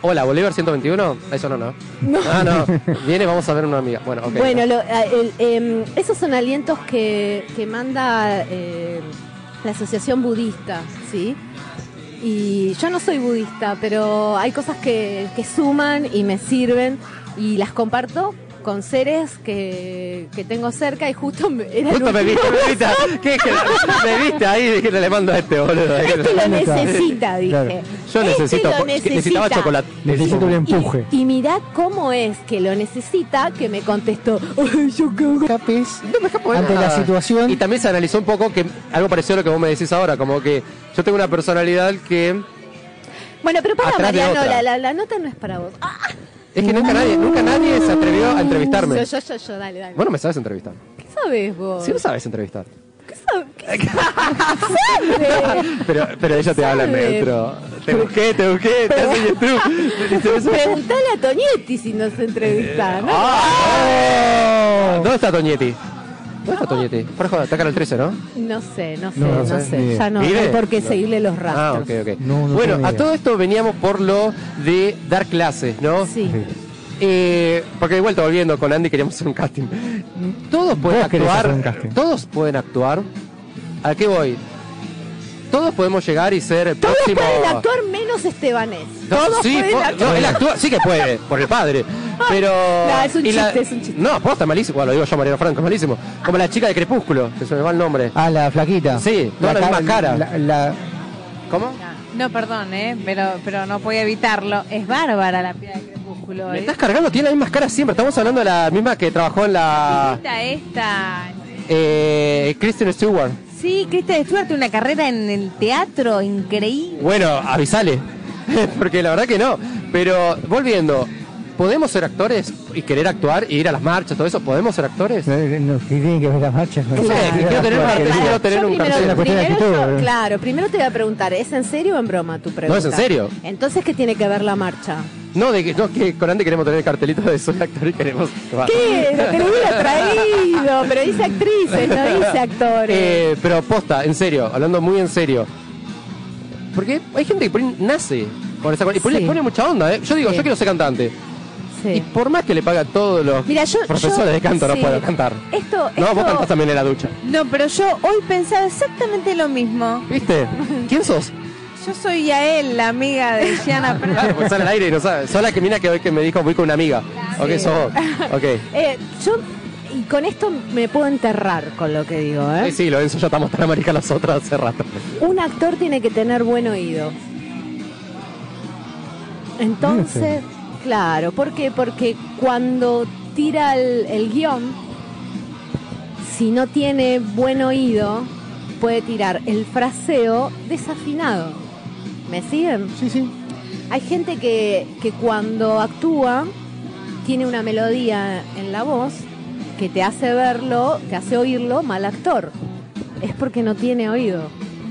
Hola, Bolívar ciento veintiuno. Eso no, no. no. Ah, no. Viene, vamos a ver una amiga. Bueno, okay, bueno no. lo, el, el, esos son alientos que, que manda eh, la Asociación Budista, ¿sí? Y yo no soy budista, pero hay cosas que, que suman y me sirven y las comparto con seres que, que tengo cerca y justo me, era justo me viste, me viste, ¿qué es que me viste ahí y dije, le mando a este boludo? Este lo necesita, dije. Claro. Yo este necesito, lo necesita. necesitaba chocolate. Necesito un empuje. Y, y mirá cómo es que lo necesita, que me contestó, ay, yo cago. Capes. No me escapo de nada. Ante la situación. Y también se analizó un poco que algo parecido a lo que vos me decís ahora, como que yo tengo una personalidad que... Bueno, pero para Mariano, la, la, la nota no es para vos. ¡Ah! Es que nunca nadie, nunca nadie se atrevió a entrevistarme. Yo, yo, yo, yo, dale, dale. Vos no me sabes entrevistar. ¿Qué sabes vos? Sí, no sabes entrevistar. ¿Qué sabes? pero, pero ella te habla en neutro. Te busqué, te busqué, te hace YouTube. Preguntale a Toñetti si nos entrevistan. ¿No? Oh, ¿dónde está Toñetti? ¿Dónde está Toñetti? Por joder, está acá el trece, ¿no? No sé, no sé, no, no sé. sé. Ya no sé por qué no. seguirle los rastros. Ah, ok, ok. No, no bueno, a todo esto veníamos por lo de dar clases, ¿no? Sí. Eh, porque de vuelta volviendo con Andy queríamos hacer un casting. Todos pueden actuar. Todos pueden actuar. ¿A qué voy? Todos podemos llegar y ser el Todos próximo... Todos pueden actuar menos Estebanés. No, Todos sí, pueden actuar. No, él actúa, sí que puede, por el padre. Pero... No, es un chiste, la... es un chiste. No, posta, malísimo. Bueno, lo digo yo, Mariano Franco, es malísimo. Como la chica de Crepúsculo, que se me va el nombre. Ah, la flaquita. Sí, toda la, la misma cara. La, la... ¿Cómo? No, no, perdón, eh, pero, pero no podía evitarlo. Es bárbara la piedra de Crepúsculo. ¿Me eh? estás cargando? Tiene las mismas caras siempre. Estamos hablando de la misma que trabajó en la... La esta... Eh, Kristen Stewart. Sí, Kristen Stewart tiene una carrera en el teatro increíble. Bueno, avisale, porque la verdad que no. Pero volviendo, ¿podemos ser actores y querer actuar y ir a las marchas, todo eso? ¿Podemos ser actores? No, no, si tienen que ver las marchas. No, claro, sí, quiero tener una arteria, quiero tener un cartel. Claro, primero te voy a preguntar, ¿es en serio o en broma tu pregunta? No, es en serio. Entonces, ¿qué tiene que ver la marcha? No, de que, no, que con Andy queremos tener el cartelito de soy actor y queremos... ¿Qué? Lo te lo hubiera traído, pero dice actrices, no dice actores. Eh, pero posta, en serio, hablando muy en serio. Porque hay gente que nace con esa... Y por ahí sí. le pone mucha onda, ¿eh? Yo digo, sí. yo quiero ser cantante. Sí. Y por más que le paga a todos los Mira, yo, profesores yo, de canto, sí. no puedo cantar. Esto, no, esto... vos cantás también en la ducha. No, pero yo hoy pensaba exactamente lo mismo. ¿Viste? ¿Quién sos? Yo soy Yael, la amiga de Gianna Prado. Claro, pues sale al aire y no sabe. Soy la que mira que hoy que me dijo voy con una amiga. La ok, sos vos. Okay. Eh, yo, y con esto me puedo enterrar con lo que digo, ¿eh? Sí, sí, lo eso ya estamos tan amarica las otras hace rato. Un actor tiene que tener buen oído. Entonces, claro, ¿por qué? Porque cuando tira el, el guión, si no tiene buen oído, puede tirar el fraseo desafinado. ¿Me siguen? Sí, sí. Hay gente que, que cuando actúa tiene una melodía en la voz que te hace verlo, te hace oírlo mal actor. Es porque no tiene oído.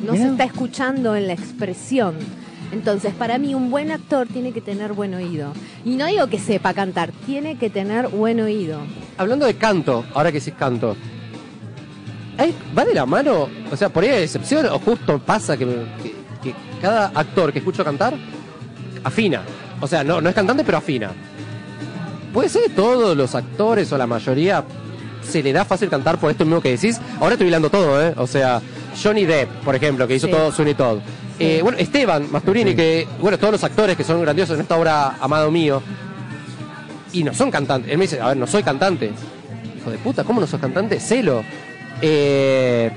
No Mira. se está escuchando en la expresión. Entonces, para mí, un buen actor tiene que tener buen oído. Y no digo que sepa cantar, tiene que tener buen oído. Hablando de canto, ahora que sí canto, ¿va de la mano? O sea, ¿por ahí hay excepción o justo pasa que... que... que cada actor que escucho cantar afina, o sea, no, no es cantante pero afina? Puede ser que todos los actores o la mayoría se le da fácil cantar por esto mismo que decís. Ahora estoy hilando todo, ¿eh? O sea, Johnny Depp, por ejemplo, que hizo sí. todo Sweeney Todd. Sí. Eh, bueno, Esteban Masturini, sí. que, bueno, todos los actores que son grandiosos en esta obra, Amado Mío, y no son cantantes. Él me dice, a ver, no soy cantante. Hijo de puta, ¿cómo no sos cantante? Celo. Eh...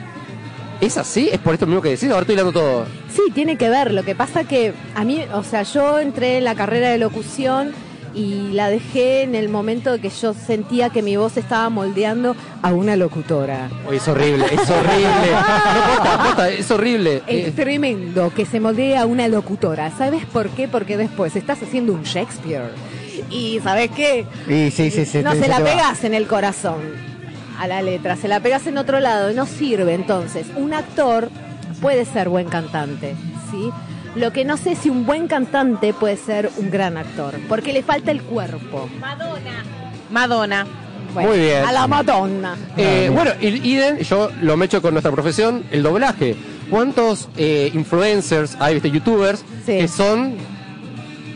¿Es así? ¿Es por esto mismo que decís? Ahora estoy hablando todo. Sí, tiene que ver. Lo que pasa que a mí, o sea, yo entré en la carrera de locución y la dejé en el momento que yo sentía que mi voz estaba moldeando a una locutora. Oh, es horrible, es horrible. No, posta, posta, es horrible. Es tremendo que se moldee a una locutora. ¿Sabes por qué? Porque después estás haciendo un Shakespeare y ¿sabes qué? Sí, sí, sí. sí no, se, se la pegas en el corazón a la letra, se la pegas en otro lado, no sirve. Entonces, un actor puede ser buen cantante, ¿sí? Lo que no sé si un buen cantante puede ser un gran actor, porque le falta el cuerpo. Madonna. Madonna. Bueno, muy bien. A la Madonna. Eh, bueno, y, y yo lo mecho con nuestra profesión, el doblaje. ¿Cuántos eh, influencers hay, viste, youtubers, sí. que son...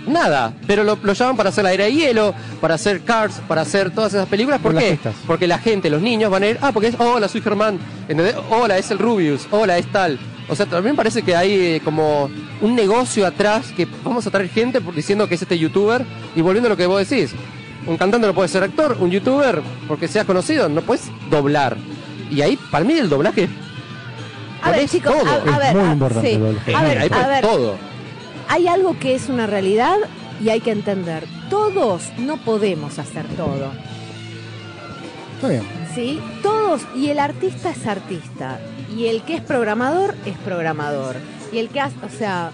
nada, pero lo, lo llaman para hacer La Era de Hielo, para hacer Cars, para hacer todas esas películas? ¿Por, ¿Por qué? Porque la gente, los niños van a ir, ah, porque es, hola, soy Germán, ¿entendés? Hola, es el Rubius, hola, es tal. O sea, también parece que hay eh, como un negocio atrás que vamos a traer gente diciendo que es este youtuber. Y volviendo a lo que vos decís, un cantante no puede ser actor, un youtuber, porque seas conocido, no puedes doblar. Y ahí, para mí, el doblaje... A ver, chicos, todo. A, a ver, es muy a, importante sí. el doblaje. A ver, ahí a ver. todo. Hay algo que es una realidad y hay que entender. Todos no podemos hacer todo. Está bien. Sí, todos. Y el artista es artista. Y el que es programador es programador. Y el que hace, o sea,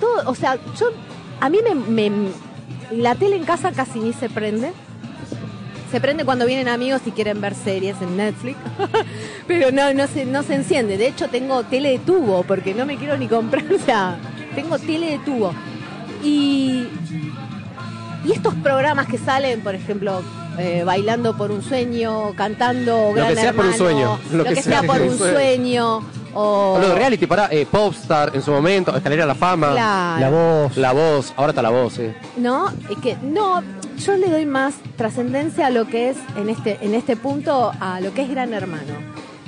todo, o sea, yo, a mí me, me, la tele en casa casi ni se prende. Se prende cuando vienen amigos y quieren ver series en Netflix, pero no, no se, no se enciende. De hecho, tengo tele de tubo, porque no me quiero ni comprar, o sea, tengo tele de tubo. Y, y estos programas que salen, por ejemplo, eh, Bailando por un Sueño, Cantando Gran Hermano, lo que sea por un sueño, lo que sea por un sueño, o lo de reality, para eh, Popstar en su momento, Escalera a la Fama, claro. La Voz, La Voz, ahora está La Voz, eh. No, es que no. Yo le doy más trascendencia a lo que es, en este, en este punto, a lo que es Gran Hermano.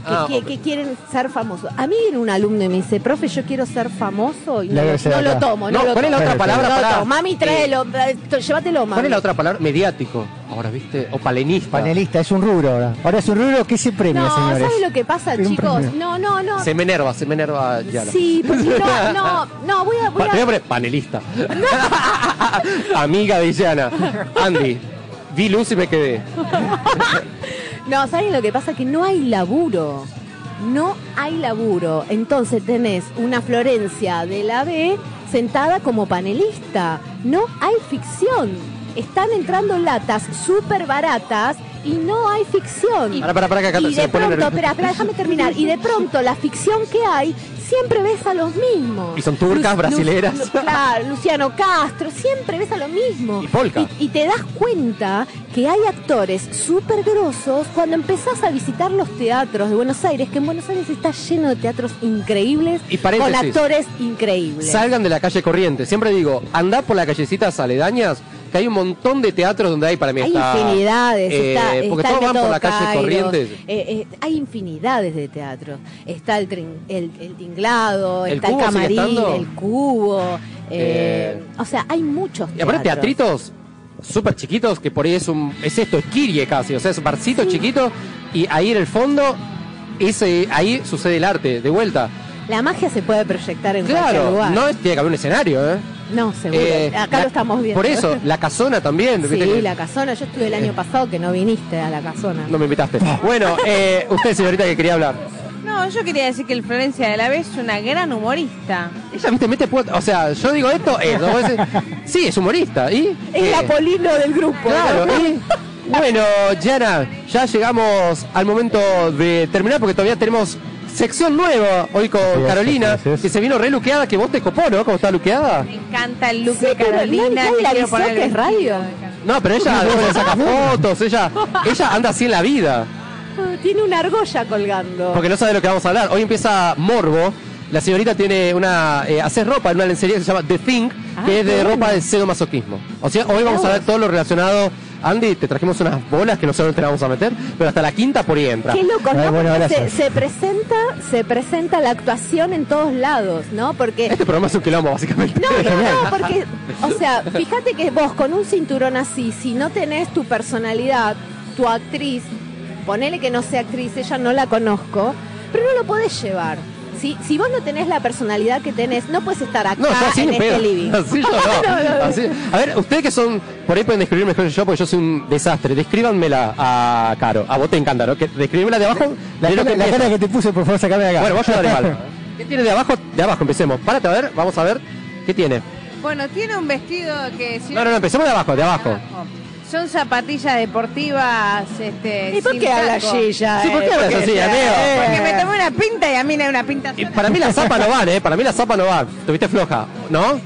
que, ah, que, que quieren ser famosos. A mí viene un alumno y me dice, profe, yo quiero ser famoso y no, no, no lo tomo. No, no poné la otra palabra. No, para, mami, tráelo, eh, llévatelo, mami. Poné la otra palabra, mediático. Ahora, ¿viste? O panelista. Panelista, es un rubro ahora. Ahora es un rubro que se premia, no, señores. No, ¿sabes lo que pasa, es chicos? No, no, no. Se me enerva, se me enerva Gianna. Sí, porque no, no, no, voy a... Voy pa a... Panelista. No. Amiga de Gianna. Andy, vi luz y me quedé. No, ¿saben lo que pasa? Que no hay laburo. No hay laburo. Entonces tenés una Florencia de la B sentada como panelista. No hay ficción. Están entrando latas súper baratas y no hay ficción. Y, para, para, para, acá, y de pronto, espera, espera, déjame terminar. Y de pronto la ficción que hay, siempre ves a los mismos. Y son turcas, Lu brasileras. Lu Lu claro, Luciano Castro, siempre ves a lo mismo. Y polka. Y, y te das cuenta que hay actores súper grosos cuando empezás a visitar los teatros de Buenos Aires, que en Buenos Aires está lleno de teatros increíbles, y con actores increíbles. Salgan de la calle corriente. Siempre digo, andá por las callecitas aledañas, que hay un montón de teatros donde hay para mí. Hay está, infinidades. Eh, está, porque está todos van todo por la calle Cairo, Corrientes. Eh, eh, hay infinidades de teatros. Está el, trin, el, el tinglado, el está el camarín, el cubo. Eh, eh... O sea, hay muchos teatros. Y aparte teatritos súper chiquitos, que por ahí es, un, es esto, es kirie casi. O sea, es un barcito sí. chiquito. Y ahí en el fondo, ese, ahí sucede el arte, de vuelta. La magia se puede proyectar en claro, cualquier lugar. Claro, no tiene que haber un escenario, ¿eh? No, seguro. Eh, Acá la, lo estamos viendo. Por eso, la casona también. Sí, tenés? la casona. Yo estuve el año pasado que no viniste a la casona. No me invitaste. Bueno, eh, usted, señorita, que quería hablar. No, yo quería decir que el Florencia de la B es una gran humorista. Ella me mete... O sea, yo digo esto, es... ¿no? Sí, es humorista. ¿Y? Es eh, la Polino del grupo. Claro, ¿no? ¿Y? Bueno, Gianna, ya llegamos al momento de terminar porque todavía tenemos... Sección nueva, hoy con gracias, Carolina, gracias. que se vino re luqueada, que vos te copó, ¿no? ¿Cómo está luqueada? Me encanta el look sí, de Carolina, te la quiero poner el radio. No, pero ella le saca fotos, ella, ella anda así en la vida. Tiene una argolla colgando. Porque no sabe de lo que vamos a hablar. Hoy empieza Morbo, la señorita tiene una, eh, hace ropa en una lencería que se llama The Thing, ah, que es de bueno. ropa de sadomasoquismo. O sea, hoy vamos a ver todo lo relacionado... Andy, te trajimos unas bolas que no solamente las vamos a meter, pero hasta la quinta por ahí entra. Qué loco, ¿no? Bueno, se, se, presenta, se presenta la actuación en todos lados, ¿no? Porque... Este programa es un quilombo, básicamente. No, no, porque, o sea, fíjate que vos con un cinturón así, si no tenés tu personalidad, tu actriz, ponele que no sea actriz, ella no la conozco, pero no lo podés llevar. Si, si vos no tenés la personalidad que tenés, no puedes estar acá no, así en este living. Así yo no. Así. A ver, ustedes que son, por ahí pueden describirme mejor que yo, porque yo soy un desastre. Descríbanmela a Caro. A vos te encanta, ¿no? Describímela de abajo. La, la, cara, la cara que te puse, por favor, sacame de acá. Bueno, vos ya mal. ¿Qué tiene de abajo? De abajo, empecemos. Párate a ver, vamos a ver. ¿Qué tiene? Bueno, tiene un vestido que... Si no, no, no, empecemos de abajo, de abajo. De abajo. Son zapatillas deportivas, este... ¿Y por qué hablas así ya? Sí, ¿por qué hablas así, amigo? Porque me tomé una pinta y a mí no hay una pinta sola. Para mí la zapa no van, ¿eh? Para mí la zapa no van. Tuviste floja, ¿no?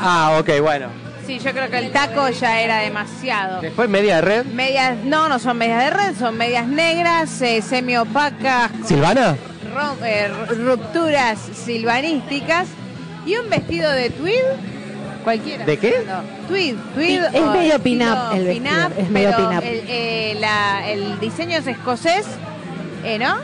Ah, ok, bueno. Sí, yo creo que el taco ya era demasiado. ¿Después media de red? Medias, no, no son medias de red, son medias negras, eh, semi-opacas. ¿Silvana? Rom, eh, rupturas silvanísticas. Y un vestido de tweed... Cualquiera. ¿De qué? No. Tweed, tweed. Es medio pin-up el vestido. Es medio pin-up. El, eh, el diseño es escocés, eh, ¿no?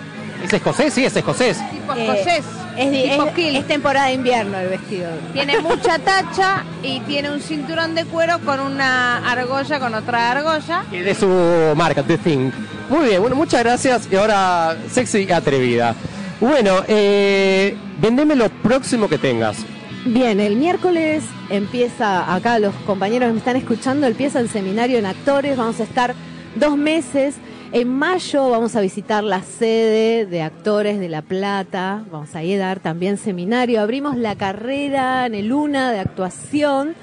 ¿Es escocés? Sí, es escocés. Tipo escocés. Eh, es, tipo es, kill. Es temporada de invierno el vestido. Tiene mucha tacha y tiene un cinturón de cuero con una argolla, con otra argolla. Y de su marca, The Thing. Muy bien, bueno, muchas gracias. Y ahora, sexy y atrevida. Bueno, eh, vendeme lo próximo que tengas. Bien, el miércoles empieza, acá los compañeros que me están escuchando, empieza el seminario en actores, vamos a estar dos meses. En mayo vamos a visitar la sede de actores de La Plata, vamos a ir a dar también seminario. Abrimos la carrera en el U N A de actuación,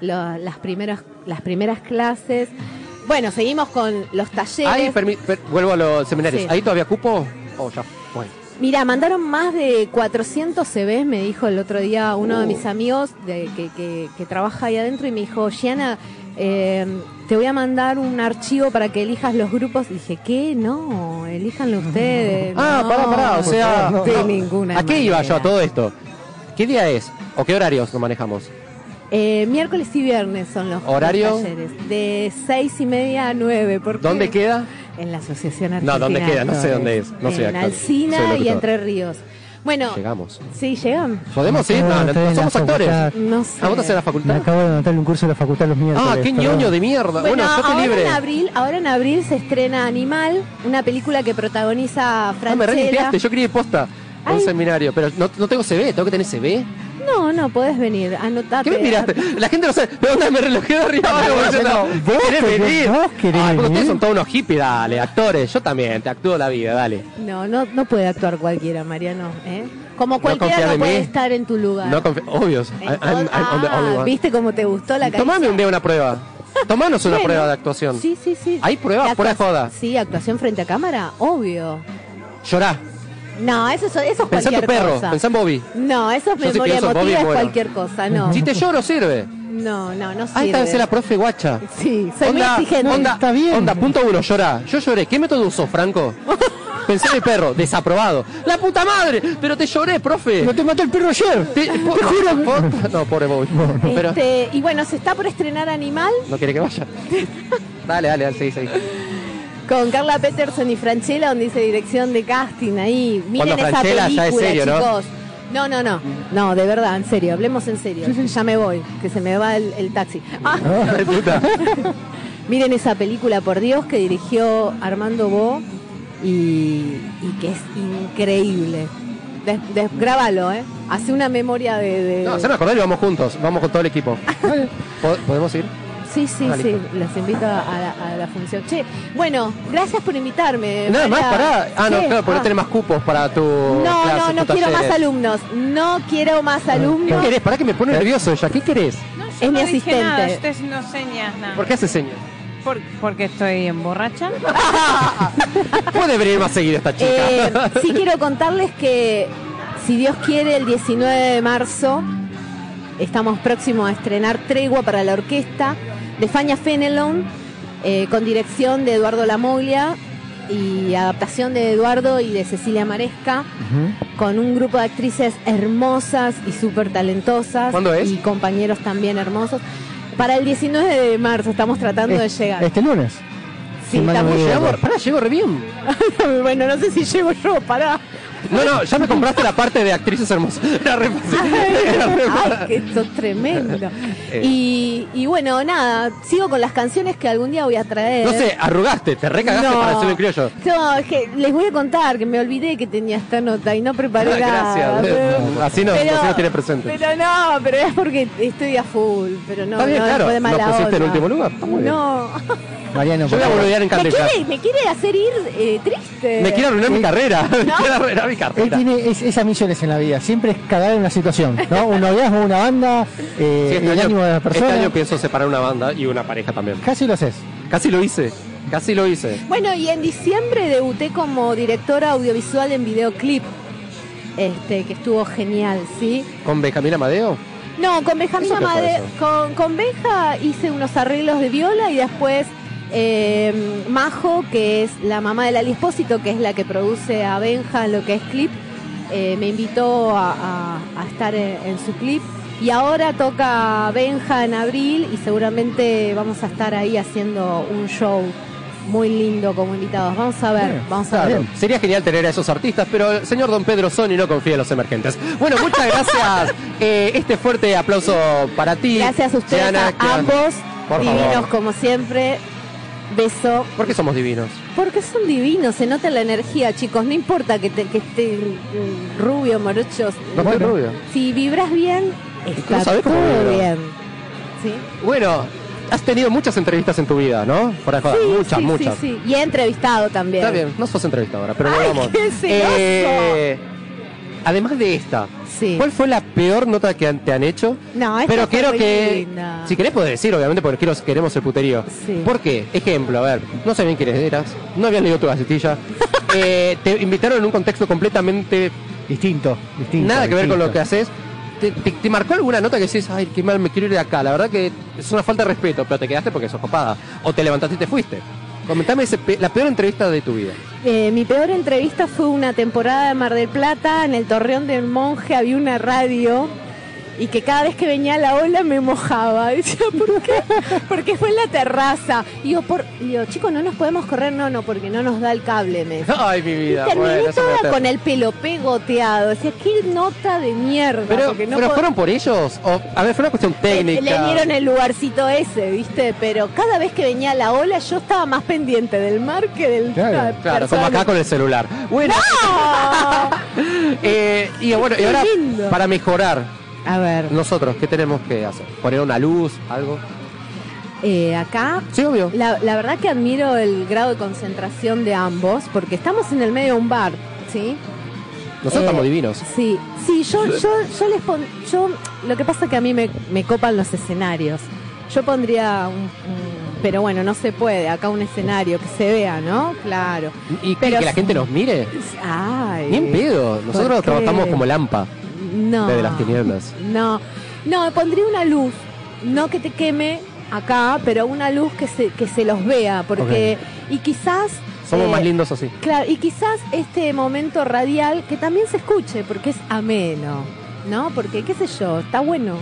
lo, las, primeras, las primeras clases. Bueno, seguimos con los talleres. Ahí, permi per vuelvo a los seminarios, sí. ¿Ahí todavía cupo? Oh, ya, bueno. Mira, mandaron más de cuatrocientos C Vs, me dijo el otro día uno uh. de mis amigos de, que, que, que trabaja ahí adentro y me dijo, Gianna, eh, te voy a mandar un archivo para que elijas los grupos. Y dije, ¿qué? No, elíjanlo ustedes. No. Ah, pará, pará, o sea, no, de no. ninguna ¿A qué manera. iba yo a todo esto? ¿Qué día es? ¿O qué horarios nos manejamos? Eh, miércoles y viernes son los ¿Horario? Talleres. De seis y media a nueve. ¿Por qué? ¿Dónde queda? en la Asociación Argentina. No, ¿dónde queda? No sé dónde es. No soy en actor. Alsina y Entre Ríos. Bueno, llegamos. Sí, llegamos. ¿Podemos ir? No, no, no somos actores. No sé. ¿A vos haces la facultad? Me acabo de anotar un curso de la facultad los miércoles. Ah, qué ñoño de mierda. Bueno, estate bueno, libre. En abril, ahora en abril se estrena Animal, una película que protagoniza Franchella. No, me relimpiaste, yo quería ir posta a un seminario, pero no, no tengo C V, tengo que tener C V. No, no, podés venir, anotate. ¿Qué me miraste? La gente no sabe, pero onda me relojé de arriba abajo. No, no, no, ¿Vos querés venir? Vos querés ah, venir. Ustedes son todos unos hippies, dale, actores, yo también, te actúo la vida, dale. No, no, no puede actuar cualquiera, Mariano, ¿eh? Como cualquiera no, no puede mí. estar en tu lugar. No confi Obvios. Entonces, I'm, I'm, I'm ah, ¿viste cómo te gustó la canción? Tomame un día una prueba. Tomanos una bueno, prueba de actuación. Sí, sí, sí. ¿Hay pruebas? Pura joda. Sí, actuación frente a cámara, obvio. Llorá. No, eso, eso es pensá cualquier perro, cosa. Pensá en Bobby. No, eso es Yo memoria si emotiva, Bobby, es bueno. cualquier cosa, no. Si te lloro, sirve. No, no, no sirve. Ahí está, es la profe guacha. Sí, soy onda, muy exigente. Onda, está bien. Onda, punto uno, llorá. Yo lloré. ¿Qué método usó, Franco? Pensé en el perro, desaprobado. ¡La puta madre! Pero te lloré, profe. No te mató el perro ayer. Te, po, te juro. Po, no, pobre Bobby. Pero... Este, y bueno, se está por estrenar Animal. No quiere que vaya. Dale, dale, dale, seguí, seguí. Con Carla Peterson y Franchella, donde dice dirección de casting ahí. Miren esa Franchella, película, ya es serio, chicos. ¿No? no, no, no. No, de verdad, en serio. Hablemos en serio. Sí, sí. Ya me voy, que se me va el, el taxi. Ah. No, puta. Miren esa película, por Dios, que dirigió Armando Bo y, y que es increíble. Des, des, grábalo, ¿eh? Hace una memoria de... de... No, se me acordó y vamos juntos. Vamos con todo el equipo. ¿Podemos ir? Sí, sí, ah, sí, las invito a la, a la función. Che, bueno, gracias por invitarme. Nada para... más, pará. Ah, ¿Qué? no, claro, porque ah. no tenés más cupos para tu No, clase, no, no quiero talleres. más alumnos. No quiero más alumnos. ¿Qué querés? Pará que me pone nervioso ella. ¿Qué querés? No, yo es no mi asistente. Nada, yo te, no señas nada. ¿Por qué hace señas? Por, porque estoy en borracha. Puede venir más seguido esta chica. Eh, sí quiero contarles que, si Dios quiere, el diecinueve de marzo estamos próximos a estrenar Tregua para la orquesta de Fania Fenelon, eh, con dirección de Eduardo Lamoglia y adaptación de Eduardo y de Cecilia Maresca, uh-huh. con un grupo de actrices hermosas y súper talentosas. ¿Cuándo es? Y compañeros también hermosos. Para el diecinueve de marzo estamos tratando es, de llegar. ¿Este lunes? Sí, estamos llegando. Pará, llego re bien. Bueno, no sé si llego yo, pará. No, no, ya me compraste la parte de actrices hermosas. Era re fácil. Ay, que esto es tremendo. Y, y bueno, nada, sigo con las canciones que algún día voy a traer. No sé, arrugaste, te recagaste no, para hacer el criollo. No, es que les voy a contar que me olvidé que tenía esta nota y no preparé ah, nada. Gracias, pero, así no, pero, así no tiene presente. Pero no, pero es porque estoy a full. Pero no, bien, no, claro, después de mala ¿nos pusiste onda. en último lugar? Muy no. Bien. Mariano, yo voy a volver en carrera. Me quiere hacer ir eh, triste. Me quiere arruinar mi carrera. ¿No? Me quiere arruinar mi carrera. Él tiene es, esas misiones en la vida. Siempre es cagar en una situación, ¿no? Un noviazgo, una banda, eh, sí, este el año, ánimo de la persona. Este año pienso separar una banda y una pareja también. Casi lo haces. Casi lo hice. Casi lo hice. Bueno, y en diciembre debuté como directora audiovisual en videoclip, este, que estuvo genial, ¿sí? ¿Con Benjamín Amadeo? No, con Benjamín Amadeo. Con, con Benja hice unos arreglos de viola y después... Eh, Majo, que es la mamá de Lali Espósito, que es la que produce a Benja en lo que es clip, eh, me invitó a, a, a estar en, en su clip. Y ahora toca Benja en abril y seguramente vamos a estar ahí haciendo un show muy lindo como invitados. Vamos a ver, vamos a ver. Sería genial tener a esos artistas, pero el señor Don Pedro Soni no confía en los emergentes. Bueno, muchas gracias. Eh, este fuerte aplauso para ti. Gracias a ustedes, Gianna, a ambos, por divinos favor. como siempre. Beso. ¿Por qué somos divinos? Porque son divinos, se nota la energía, chicos. No importa que, te, que esté rubio, morochos. No, no, rubio. Si vibras bien, está todo cómo bien. ¿Sí? Bueno, has tenido muchas entrevistas en tu vida, ¿no? Por acá, sí, muchas, sí, muchas. Sí, sí. Y he entrevistado también. Está bien, no sos entrevistadora, pero Ay, vamos. Qué eh, además de esta, sí. ¿cuál fue la peor nota que te han hecho? No, esta Pero quiero que, linda. si querés podés decir, obviamente, porque quiero, queremos el puterío. Sí. ¿Por qué? Ejemplo, a ver, no sé bien quiénes eras, no habían leído tu gacetilla, eh, te invitaron en un contexto completamente distinto, distinto nada que distinto. ver con lo que haces. ¿Te, te, ¿Te marcó alguna nota que decís, ay, qué mal, me quiero ir de acá? La verdad que es una falta de respeto, pero te quedaste porque sos copada. O te levantaste y te fuiste. Comentame ese, la peor entrevista de tu vida. Eh, mi peor entrevista fue una temporada de Mar del Plata. En el Torreón del Monje había una radio y que cada vez que venía la ola me mojaba. Y decía, ¿por qué? Porque fue en la terraza. Y yo, por... y yo, chico, no nos podemos correr. No, no, porque no nos da el cable. Me decía. Ay, mi vida. Y terminé bueno, toda con el pelo pegoteado. Decía, o qué nota de mierda. Pero, no pero pod... ¿fueron por ellos? O, a ver, fue una cuestión técnica. Le, le dieron el lugarcito ese, ¿viste? Pero cada vez que venía la ola yo estaba más pendiente del mar que del... Claro, claro, como acá con el celular. Bueno. ¡No! eh, y bueno, y ahora para mejorar. A ver. Nosotros, ¿qué tenemos que hacer? ¿Poner una luz, algo? Eh, acá, sí, obvio. La, la verdad que admiro el grado de concentración de ambos, porque estamos en el medio de un bar, ¿sí? Nosotros eh, estamos divinos. Sí, sí, yo, yo, yo les pon, yo lo que pasa es que a mí me, me copan los escenarios. Yo pondría un, un... Pero bueno, no se puede. Acá un escenario que se vea, ¿no? Claro. ¿Y pero, que la gente nos mire? Ay, ni en pedo. Nosotros trabajamos como Lampa. No, de las tinieblas. No, no, pondría una luz, no que te queme acá, pero una luz que se, que se los vea, porque, okay. Y quizás... Somos eh, más lindos así. Claro, y quizás este momento radial que también se escuche, porque es ameno, ¿no? Porque, qué sé yo, está bueno.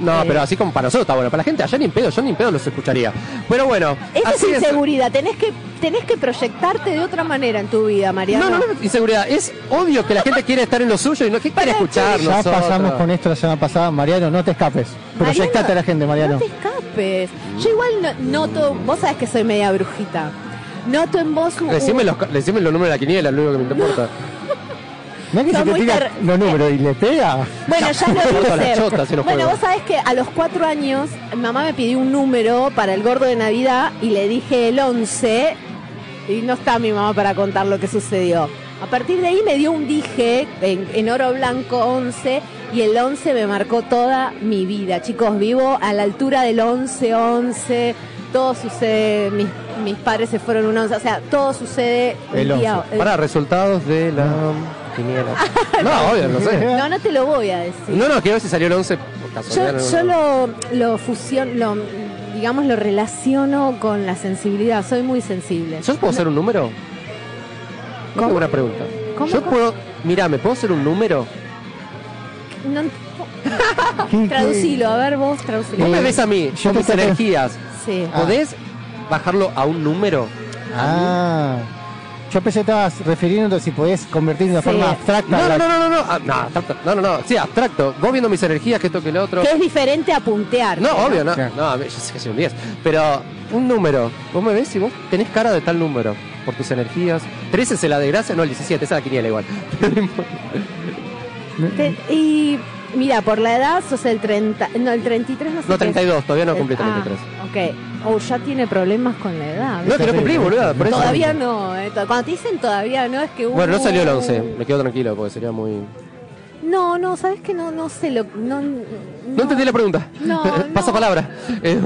No, eh. pero así como para nosotros está bueno, para la gente allá ni en pedo, yo ni en pedo los escucharía. Pero bueno... Eso así es inseguridad, es... tenés que... Tenés que proyectarte de otra manera en tu vida, Mariana. No, no, no, inseguridad. Es obvio que la gente quiere estar en lo suyo y no que quiere escucharnos. Ya pasamos con esto la semana pasada. Mariano, no te escapes. Proyectate a la gente, Mariano. No te escapes. Yo igual no, noto... Vos sabés que soy media brujita. Noto en vos... Un... Decime los, decime los números de la quiniela, lo único que me importa. ¿No es que se te tira ter... los números y le pega? Bueno, ya lo hice. Bueno, vos sabés que a los cuatro años mi mamá me pidió un número para el gordo de Navidad y le dije el once... Y no está mi mamá para contar lo que sucedió. A partir de ahí me dio un dije en, en oro blanco once y el once me marcó toda mi vida. Chicos, vivo a la altura del once once. Todo sucede, mis, mis padres se fueron un once. O sea, todo sucede el once. El... Para resultados de la... No, no, obvio, no sé. No, no te lo voy a decir. No, no, que a veces salió el once. Yo, yo lo, lo fusiono... Lo... Digamos, lo relaciono con la sensibilidad. Soy muy sensible. ¿Yo puedo ser un número? No. ¿Cómo? Una pregunta. ¿Cómo, yo cómo? puedo... Mirá, ¿me puedo ser un número? No... Traducilo, a ver vos, traducilo. Vos me ves a mí, yo mis energías. Sí. ¿Podés ah. bajarlo a un número? Ah... Yo pensé que estabas refiriéndote si podés convertir de una sí. forma abstracta. No, la... no, no, no, no, ah, no, abstracto, no, no, no, sí, abstracto. Vos viendo mis energías, que esto que lo otro. Que es diferente a puntear. No, ¿no? Obvio, no, claro. No, yo sé que soy un diez. Pero un número, vos me ves y vos tenés cara de tal número, por tus energías. trece es la de gracia, no, el diecisiete, esa es la quiniela igual. Te, y mira, por la edad sos el treinta, no, el treinta y tres no sé. No, treinta y dos, es. Todavía no cumplí treinta y tres. Ah, ok. O oh, ya tiene problemas con la edad. No, que no cumplí, boludo. Por eso todavía no. Eh, to Cuando te dicen todavía no, es que... Uh, bueno, no salió el once. Me quedo tranquilo porque sería muy... No, no, ¿sabes que no, no sé lo... No, no. no entendí la pregunta. No, Paso no. palabra. Eh,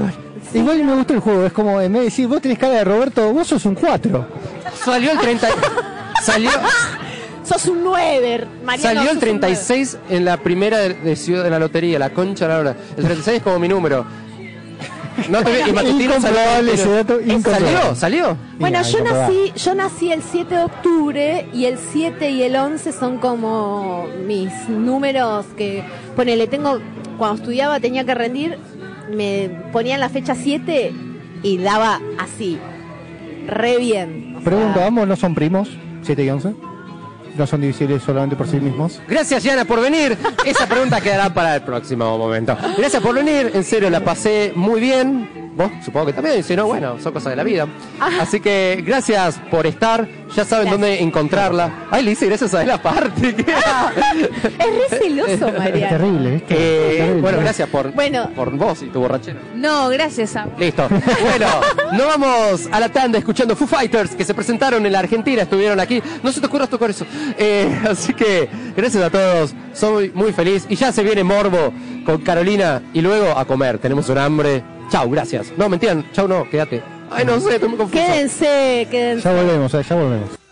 sí, igual no. me gustó el juego. Es como, en vez de decir, vos tenés cara de Roberto, vos sos un cuatro. Salió el treinta... Salió... Sos un nueve, Mariano. Salió el treinta y seis en la primera de, de, ciudad, de la lotería, la concha la hora. El treinta y seis es como mi número. No te bueno, vi, y salió, ese dato, salió, salió. Bueno, yo nací, yo nací el siete de octubre y el siete y el once son como mis números que, ponele, tengo, cuando estudiaba tenía que rendir, me ponían la fecha siete y daba así, re bien. O sea, pregunta, ¿ambos no son primos, siete y once? ¿No son divisibles solamente por sí mismos? Gracias, Gianna, por venir. Esa pregunta quedará para el próximo momento. Gracias por venir. En serio, la pasé muy bien. Vos supongo que también. Si no, bueno, son cosas de la vida. Así que gracias por estar. Ya saben gracias. dónde encontrarla. Ay, le hice gracias a él aparte. Es re celoso, María. Es terrible, ¿viste? Eh, es terrible. Bueno, gracias por, bueno, por vos y tu borrachera. No, gracias a vos. Listo. Bueno, nos vamos a la tanda escuchando Foo Fighters, que se presentaron en la Argentina, estuvieron aquí. No se te ocurra tocar eso. Eh, así que gracias a todos. Soy muy feliz. Y ya se viene Morbo con Carolina y luego a comer. Tenemos un hambre. Chau, gracias. No, mentían. Chau, no, quédate. Ay, no sé, estoy muy confuso. Quédense, quédense. Ya volvemos, eh, ya volvemos.